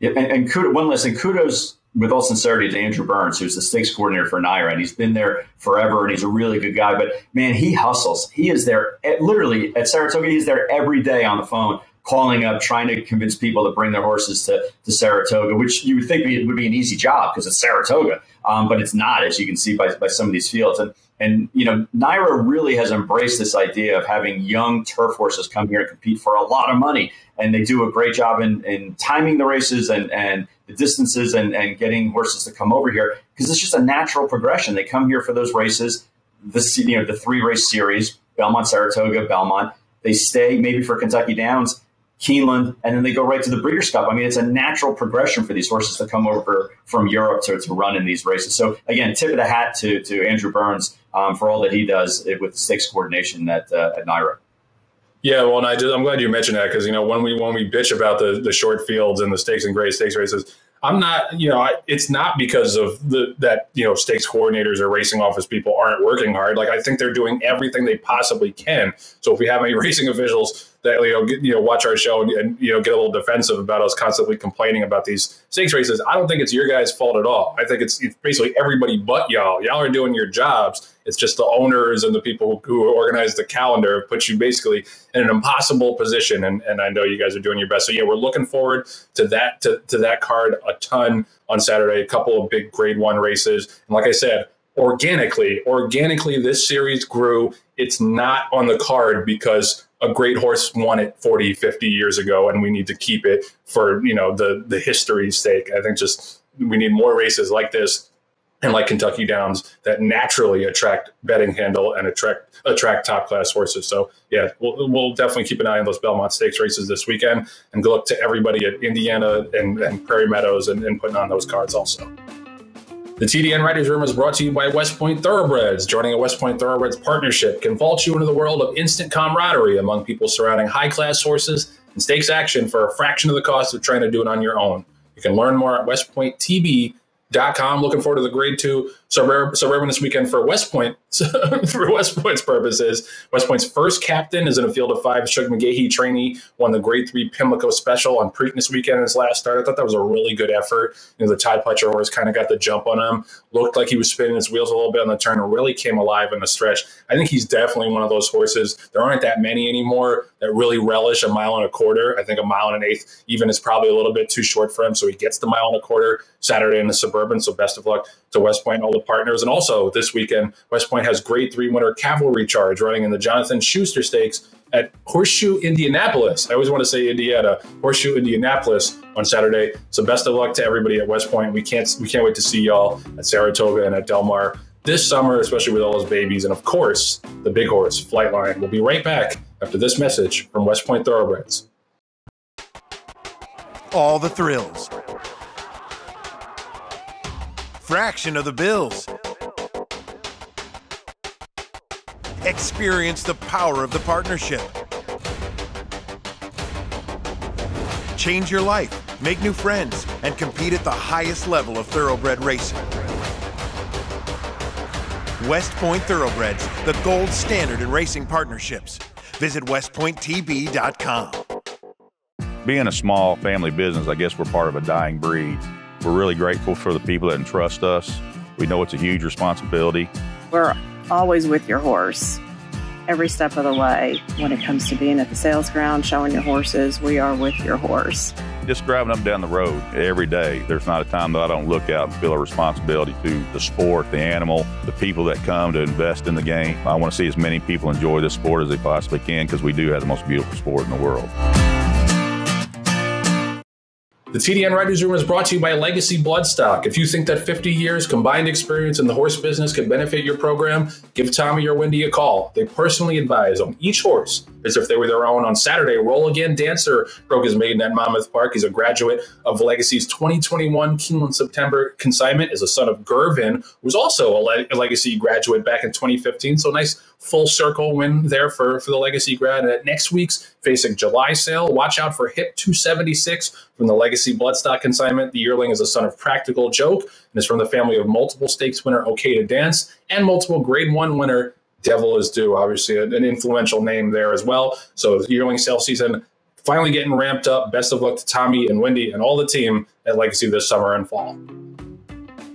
Yeah, and, and kudos, one last thing, kudos with all sincerity to Andrew Burns, who's the stakes coordinator for Naira, and he's been there forever, and he's a really good guy. But, man, he hustles. He is there at, literally at Saratoga. He's there every day on the phone, calling up, trying to convince people to bring their horses to, to Saratoga, which you would think would be an easy job because it's Saratoga. Um, but it's not, as you can see by, by some of these fields. And, and, you know, Naira really has embraced this idea of having young turf horses come here and compete for a lot of money. And they do a great job in, in timing the races and, and the distances and, and getting horses to come over here, because it's just a natural progression. They come here for those races, the, you know, the three race series, Belmont, Saratoga, Belmont. They stay maybe for Kentucky Downs, Keeneland, and then they go right to the Breeders' Cup. I mean, it's a natural progression for these horses to come over from Europe to, to run in these races. So, again, tip of the hat to, to Andrew Burns um, for all that he does with the stakes coordination at, uh, at Naira. Yeah, well, and I just, I'm glad you mentioned that because, you know, when we when we bitch about the, the short fields and the stakes and gray stakes races, I'm not, you know, I, it's not because of the that, you know, stakes coordinators or racing office people aren't working hard. Like, I think they're doing everything they possibly can. So if we have any racing officials that, you know, get, you know, watch our show and, and, you know, get a little defensive about us constantly complaining about these stakes races, I don't think it's your guys' fault at all. I think it's, it's basically everybody but y'all. Y'all are doing your jobs. It's just the owners and the people who organize the calendar put you basically in an impossible position. And, and I know you guys are doing your best. So, yeah, we're looking forward to that, to, to that card a ton on Saturday, a couple of big grade one races. And like I said, organically, organically, this series grew. It's not on the card because a great horse won it forty, fifty years ago, and we need to keep it for, you know, the, the history's sake. I think just we need more races like this and like Kentucky Downs that naturally attract betting handle and attract attract top class horses. So yeah, we'll, we'll definitely keep an eye on those Belmont Stakes races this weekend, and good luck to everybody at Indiana and, and Prairie Meadows and, and putting on those cards also. The T D N Writers Room is brought to you by West Point Thoroughbreds. Joining a West Point Thoroughbreds partnership can vault you into the world of instant camaraderie among people surrounding high class horses and stakes action for a fraction of the cost of trying to do it on your own. You can learn more at west point t b dot com. Looking forward to the grade two suburb, suburban this weekend for West Point. For West Point's purposes, West Point's first captain is in a field of five. Shug McGahee trainee won the grade three Pimlico special on Preakness weekend in his last start. I thought that was a really good effort. You know, the Todd Pletcher horse kind of got the jump on him. Looked like he was spinning his wheels a little bit on the turn and really came alive in the stretch. I think he's definitely one of those horses. There aren't that many anymore that really relish a mile and a quarter. I think a mile and an eighth even is probably a little bit too short for him. So he gets the mile and a quarter Saturday in the suburb. So best of luck to West Point and all the partners. And also this weekend, West Point has grade three winner Cavalry Charge running in the Jonathan Schuster Stakes at Horseshoe, Indianapolis. I always want to say Indiana, Horseshoe, Indianapolis on Saturday. So best of luck to everybody at West Point. We can't, we can't wait to see y'all at Saratoga and at Del Mar this summer, especially with all those babies. And of course, the big horse, Flightline. We'll be right back after this message from West Point Thoroughbreds. All the thrills. Fraction of the bills. Experience the power of the partnership. Change your life, make new friends, and compete at the highest level of thoroughbred racing. West Point Thoroughbreds, the gold standard in racing partnerships. Visit west point t b dot com. Being a small family business, I guess we're part of a dying breed. We're really grateful for the people that entrust us. We know it's a huge responsibility. We're always with your horse, every step of the way. When it comes to being at the sales ground, showing your horses, we are with your horse. Just driving up and down the road every day, there's not a time that I don't look out and feel a responsibility to the sport, the animal, the people that come to invest in the game. I want to see as many people enjoy this sport as they possibly can, because we do have the most beautiful sport in the world. The T D N Writers Room is brought to you by Legacy Bloodstock. If you think that fifty years combined experience in the horse business could benefit your program, give Tommy or Wendy a call. They personally advise on each horse as if they were their own. On Saturday, Roll Again Dancer broke his maiden at Monmouth Park. He's a graduate of Legacy's twenty twenty-one Keeneland September consignment, is a son of Gervin, who's also a, Le a Legacy graduate back in twenty fifteen. So nice full circle win there for, for the Legacy grad. And at next week's Facing July sale, watch out for Hip two seventy-six from the Legacy Bloodstock consignment. The yearling is a son of Practical Joke and is from the family of multiple stakes winner Okay to Dance and multiple grade one winner Devil Is Due, obviously an influential name there as well. So yearling self season finally getting ramped up. Best of luck to Tommy and Wendy and all the team at Legacy this summer and fall.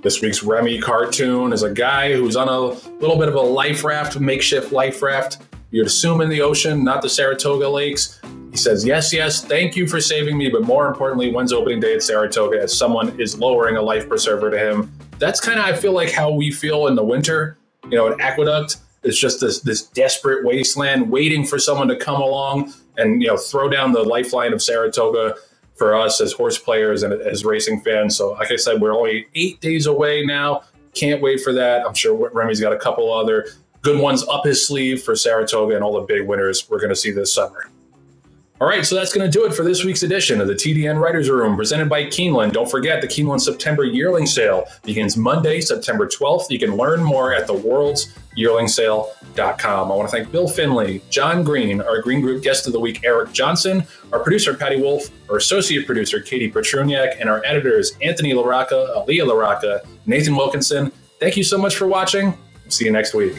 This week's Remy cartoon is a guy who's on a little bit of a life raft, makeshift life raft. You'd assume in the ocean, not the Saratoga Lakes. He says, yes, yes, thank you for saving me. But more importantly, when's opening day at Saratoga as someone is lowering a life preserver to him? That's kind of, I feel like, how we feel in the winter. You know, an aqueduct, it's just this, this desperate wasteland waiting for someone to come along and, you know, throw down the lifeline of Saratoga for us as horse players and as racing fans. So like I said, we're only eight days away now. Can't wait for that. I'm sure Remy's got a couple other good ones up his sleeve for Saratoga and all the big winners we're going to see this summer. All right, so that's going to do it for this week's edition of the T D N Writers Room presented by Keeneland. Don't forget, the Keeneland September Yearling Sale begins Monday, September twelfth. You can learn more at the worlds yearling sale dot com. I want to thank Bill Finley, John Green, our Green Group Guest of the Week, Eric Johnson, our producer, Patty Wolf, our associate producer, Katie Petruniak, and our editors, Anthony LaRocca, Aaliyah LaRocca, Nathan Wilkinson. Thank you so much for watching. See you next week.